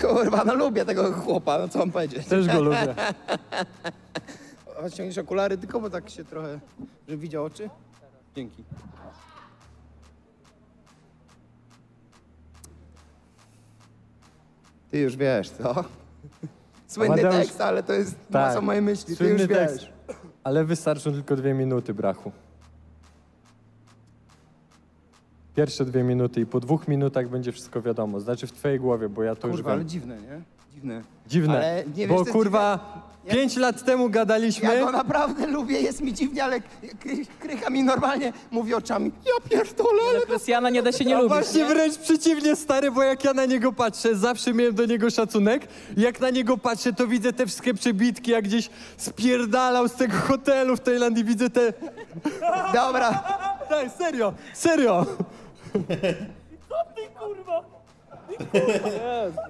Kurwa, no lubię tego chłopa, no co mam powiedzieć. Też go lubię. Ściągniesz okulary tylko, bo tak się trochę, że widział oczy. Dzięki. Ty już wiesz, co? Słynny Amadeusz... tekst, ale to jest tak. masa mojej myśli, Słynny ty już tekst. wiesz. Ale wystarczą tylko dwie minuty brachu. Pierwsze dwie minuty i po dwóch minutach będzie wszystko wiadomo. Znaczy w twojej głowie, bo ja to kurwa, już wiem. ale dziwne, nie? Dziwne. Dziwne, ale nie bo wiesz, kurwa dziwne. pięć ja... lat temu gadaliśmy. Ja go naprawdę lubię, jest mi dziwnie, ale Krycha mi normalnie mówi oczami. Ja pierdolę, ale... Krystiana nie da się nie lubić. Właśnie nie? wręcz przeciwnie, stary, bo jak ja na niego patrzę, zawsze miałem do niego szacunek. Jak na niego patrzę, to widzę te wszystkie przebitki, jak gdzieś spierdalał z tego hotelu w Tajlandii, widzę te... Dobra. Daj, serio, serio. Co ty, kurwa? Ty, kurwa.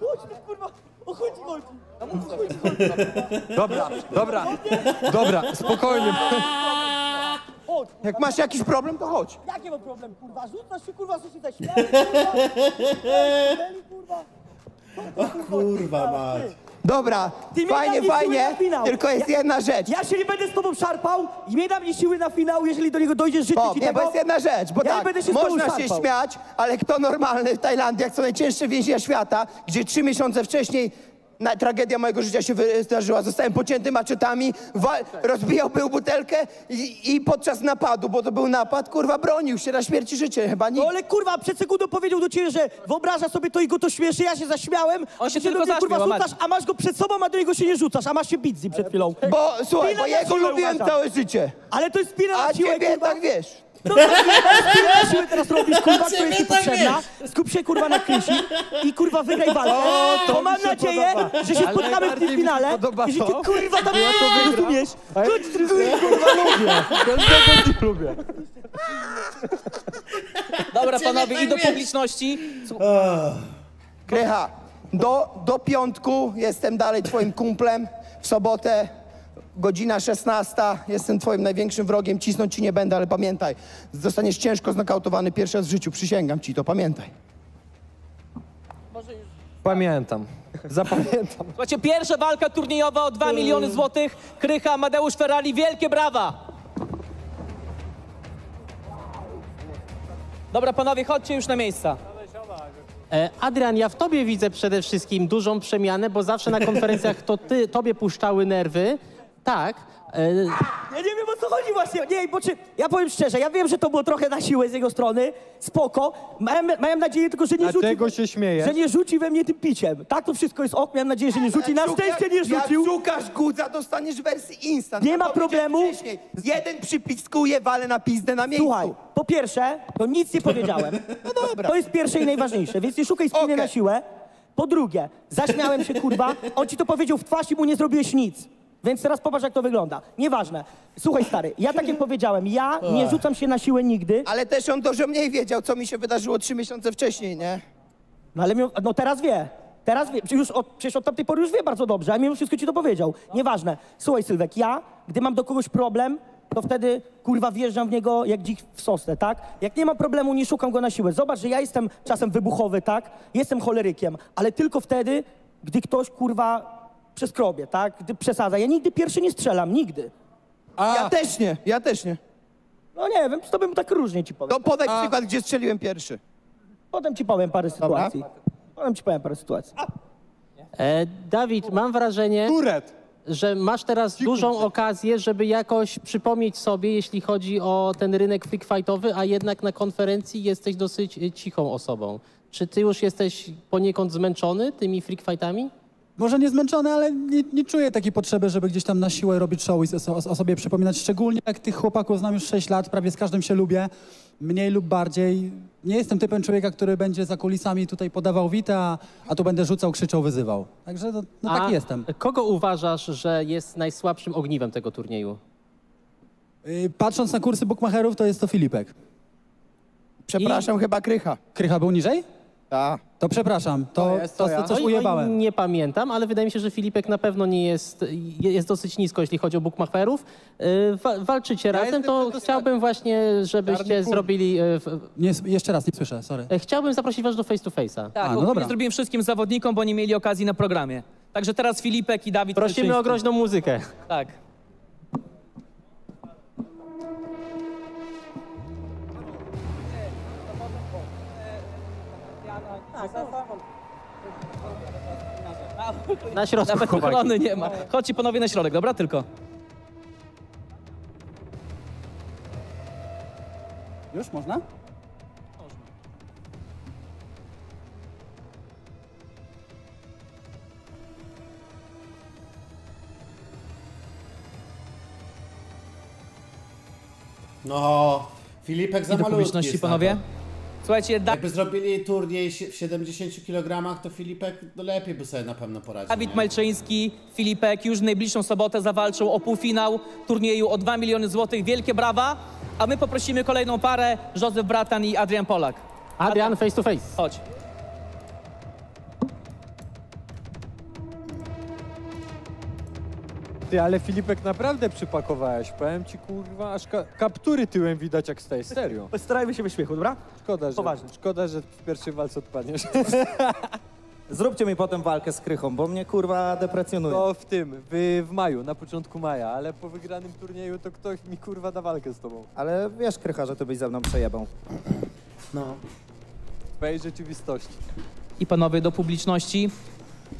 Chodź tu, kurwa! O, chodź, chodź! No, mów, chodź, chodź! Dobra, dobra, dobra, spokojnie. Chodź, jak masz jakiś problem, to chodź. Jakie mam problem, kurwa? Rzuć nas się, kurwa, rzuci te śmiali, kurwa! O, kurwa, mać! Dobra, ty fajnie, fajnie, tylko jest ja, jedna rzecz. Ja się nie będę z tobą szarpał i nie dam mi siły na finał, jeżeli do niego dojdziesz życie ci tego. Bo jest jedna rzecz, bo ja tak, nie się można się śmiać, ale kto normalny w Tajlandii, jak co najcięższe więzienia świata, gdzie trzy miesiące wcześniej na, tragedia mojego życia się wydarzyła, zostałem pocięty maczetami, rozbijał był butelkę i, i podczas napadu, bo to był napad, kurwa, bronił się na śmierć i życie, chyba nie. No ale kurwa, przed sekundą powiedział do ciebie, że wyobraża sobie to i go to śmieszy, ja się zaśmiałem, on się ty tylko do mnie, kurwa, rzucasz, a masz go przed sobą, a do niego się nie rzucasz, a masz się bić z nim przed chwilą. Bo słuchaj, bo jego lubiłem całe życie. Ale to jest spina na siłę, kurwa. A ciebie tak wiesz. No to jest siły teraz robisz, kurwa, która jest potrzebna. Skup się, kurwa, na Krysi i, kurwa, wygraj walkę. O, to bo mam nadzieję, podoba. że się ale spotkamy w tym finale i że ty, kurwa, tam ja to rozumiesz. Ja to ja, kurwa, lubię. Ten tego lubię. Dobra, panowie, i do publiczności. Krycha, do, do piątku jestem dalej twoim kumplem. W sobotę godzina szesnasta, jestem twoim największym wrogiem, cisnąć ci nie będę, ale pamiętaj, zostaniesz ciężko znokautowany pierwszy raz w życiu, przysięgam ci to, pamiętaj. Pamiętam, zapamiętam. Słuchajcie, pierwsza walka turniejowa o dwa miliony złotych, Krycha, Amadeusz Ferrari, wielkie brawa! Dobra, panowie, chodźcie już na miejsca. Adrian, ja w tobie widzę przede wszystkim dużą przemianę, bo zawsze na konferencjach to ty, tobie puszczały nerwy. Tak. Ja nie wiem, o co chodzi właśnie. Nie, bo czy, ja powiem szczerze, ja wiem, że to było trochę na siłę z jego strony. Spoko. Miałem, miałem nadzieję tylko, że nie rzuci... Dlatego się śmieję. Że nie rzuci we mnie tym piciem. Tak, to wszystko jest ok. Miałem nadzieję, że nie rzuci. Na szczęście nie rzucił. Jak szukasz gudza, dostaniesz wersję instant. Nie ma problemu. Wcześniej. Jeden przypiskuje, walę na pizdę na miejscu. Słuchaj, po pierwsze, to nic nie powiedziałem. No dobra. To jest pierwsze i najważniejsze, więc nie szukaj spiny okay. na siłę. Po drugie, zaśmiałem się, kurwa. On ci to powiedział w twarz i mu nie zrobiłeś nic. Więc teraz popatrz, jak to wygląda. Nieważne. Słuchaj, stary, ja tak jak powiedziałem, ja nie rzucam się na siłę nigdy. Ale też on dużo mniej wiedział, co mi się wydarzyło trzy miesiące wcześniej, nie? No ale miał, no teraz wie. Teraz wie. Już od, przecież od tamtej pory już wie bardzo dobrze, a mimo wszystko ci to powiedział. Nieważne. Słuchaj, Sylwek, ja, gdy mam do kogoś problem, to wtedy, kurwa, wjeżdżam w niego jak dzik w sosnę, tak? Jak nie ma problemu, nie szukam go na siłę. Zobacz, że ja jestem czasem wybuchowy, tak? Jestem cholerykiem, ale tylko wtedy, gdy ktoś, kurwa... przeskrobię, tak? Gdy przesadza. Ja nigdy pierwszy nie strzelam, nigdy. A. Ja też nie, ja też nie. No nie wiem, to bym tak różnie ci powiem. To podaj A. przykład, gdzie strzeliłem pierwszy. Potem ci powiem parę Dobra. sytuacji. Potem ci powiem parę sytuacji. E, Dawid, mam wrażenie, Turet. że masz teraz Ciku. dużą okazję, żeby jakoś przypomnieć sobie, jeśli chodzi o ten rynek freakfightowy, a jednak na konferencji jesteś dosyć cichą osobą. Czy ty już jesteś poniekąd zmęczony tymi freakfightami? Może nie zmęczony, ale nie, nie czuję takiej potrzeby, żeby gdzieś tam na siłę robić show i o, o sobie przypominać. Szczególnie jak tych chłopaków znam już sześć lat, prawie z każdym się lubię, mniej lub bardziej. Nie jestem typem człowieka, który będzie za kulisami tutaj podawał wita, a tu będę rzucał, krzyczał, wyzywał. Także no, no taki jestem. Kogo uważasz, że jest najsłabszym ogniwem tego turnieju? Yy, patrząc na kursy bukmacherów, to jest to Filipek. Przepraszam, I... chyba Krycha. Krycha był niżej? Ta. To przepraszam, to, to, jest, to, to ja. coś ujebałem. Nie pamiętam, ale wydaje mi się, że Filipek na pewno nie jest, jest dosyć nisko, jeśli chodzi o bookmacherów. Wa walczycie ja razem, to chciałbym właśnie, żebyście zrobili... Nie, jeszcze raz, nie słyszę, sorry. Chciałbym zaprosić was do face to face'a. Tak, A, no dobra. zrobiłem wszystkim zawodnikom, bo nie mieli okazji na programie. Także teraz Filipek i Dawid... Prosimy o groźną muzykę. Tak. Na środku. Nawet ochrony nie ma. Chodźcie panowie na środek, dobra? Tylko. Już można? Można. No, Filipek za malutki jest. Publiczności, panowie. Słuchajcie, Jakby zrobili turniej w siedemdziesięciu kilogramach, to Filipek lepiej by sobie na pewno poradził. Dawid Malczyński, Filipek już w najbliższą sobotę zawalczą o półfinał turnieju o dwa miliony złotych. Wielkie brawa, a my poprosimy kolejną parę, Józef Bratan i Adrian Polak. Adrian, face to face. Chodź. Ty, ale Filipek naprawdę przypakowałeś. Powiem ci, kurwa, aż ka kaptury tyłem widać, jak stajesz. Serio. Starajmy się bez śmiechu, dobra? Szkoda, że, Poważnie. szkoda, że w pierwszej walce odpadniesz. Zróbcie mi potem walkę z Krychą, bo mnie, kurwa, deprecjonuje. To w tym, w, w maju, na początku maja, ale po wygranym turnieju to ktoś mi, kurwa, da walkę z tobą. Ale wiesz, Krycha, że ty byś ze mną przejebał. No. W twojej rzeczywistości. I panowie, do publiczności.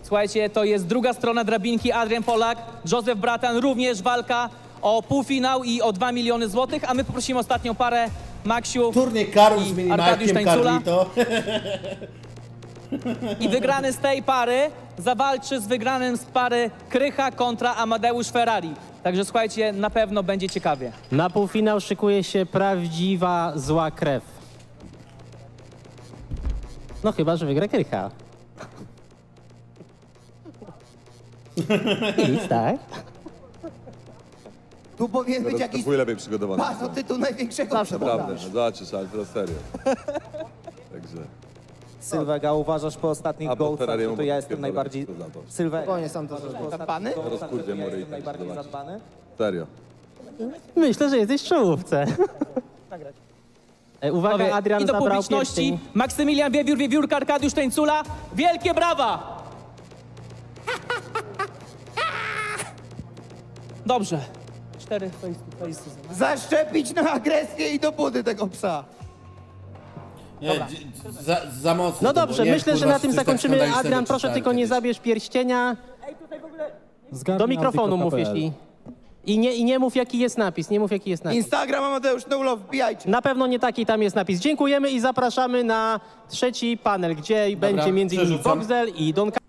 Słuchajcie, to jest druga strona drabinki, Adrian Polak, Józef Bratan, również walka o półfinał i o dwa miliony złotych, a my poprosimy ostatnią parę, Maksiu Turniej Karol z Minimarkiem Carlito. I wygrany z tej pary zawalczy z wygranym z pary Krycha kontra Amadeusz Ferrari. Także słuchajcie, na pewno będzie ciekawie. Na półfinał szykuje się prawdziwa zła krew. No chyba, że wygra Krycha. Nic, tak? Tu powinien być jakiś... Twój lepiej przygotowany. Masz od tytułu największego przygotowany. Naprawdę, no zobaczysz, ale teraz serio. Także... Sylwek, a uważasz po ostatnich Gołcach, że to ja jestem najbardziej... Sylwek, zadbany? Ja jestem najbardziej zadbany? Serio. Myślę, że jesteś w czołówce. Nagrać. Uwaga, Adrian zabrał pierścień. I do publiczności Maksymilian Wiewiór, Wiewiórka, Arkadiusz Tańcula. Wielkie brawa! Dobrze. Cztery face to face. Zaszczepić na agresję i do budy tego psa. Dobra. Nie, za, za mocno. No dobrze, było, myślę, że na tym zakończymy. Adrian, proszę tylko nie zabierz pierścienia. Ej, tutaj w ogóle... Do mikrofonu mów, jeśli... I nie, I nie mów, jaki jest napis, nie mów, jaki jest napis. Instagram, Mateusz, no love, wbijajcie. Na pewno nie taki tam jest napis. Dziękujemy i zapraszamy na trzeci panel, gdzie Dobra, będzie między innymi BOXDEL i Donka.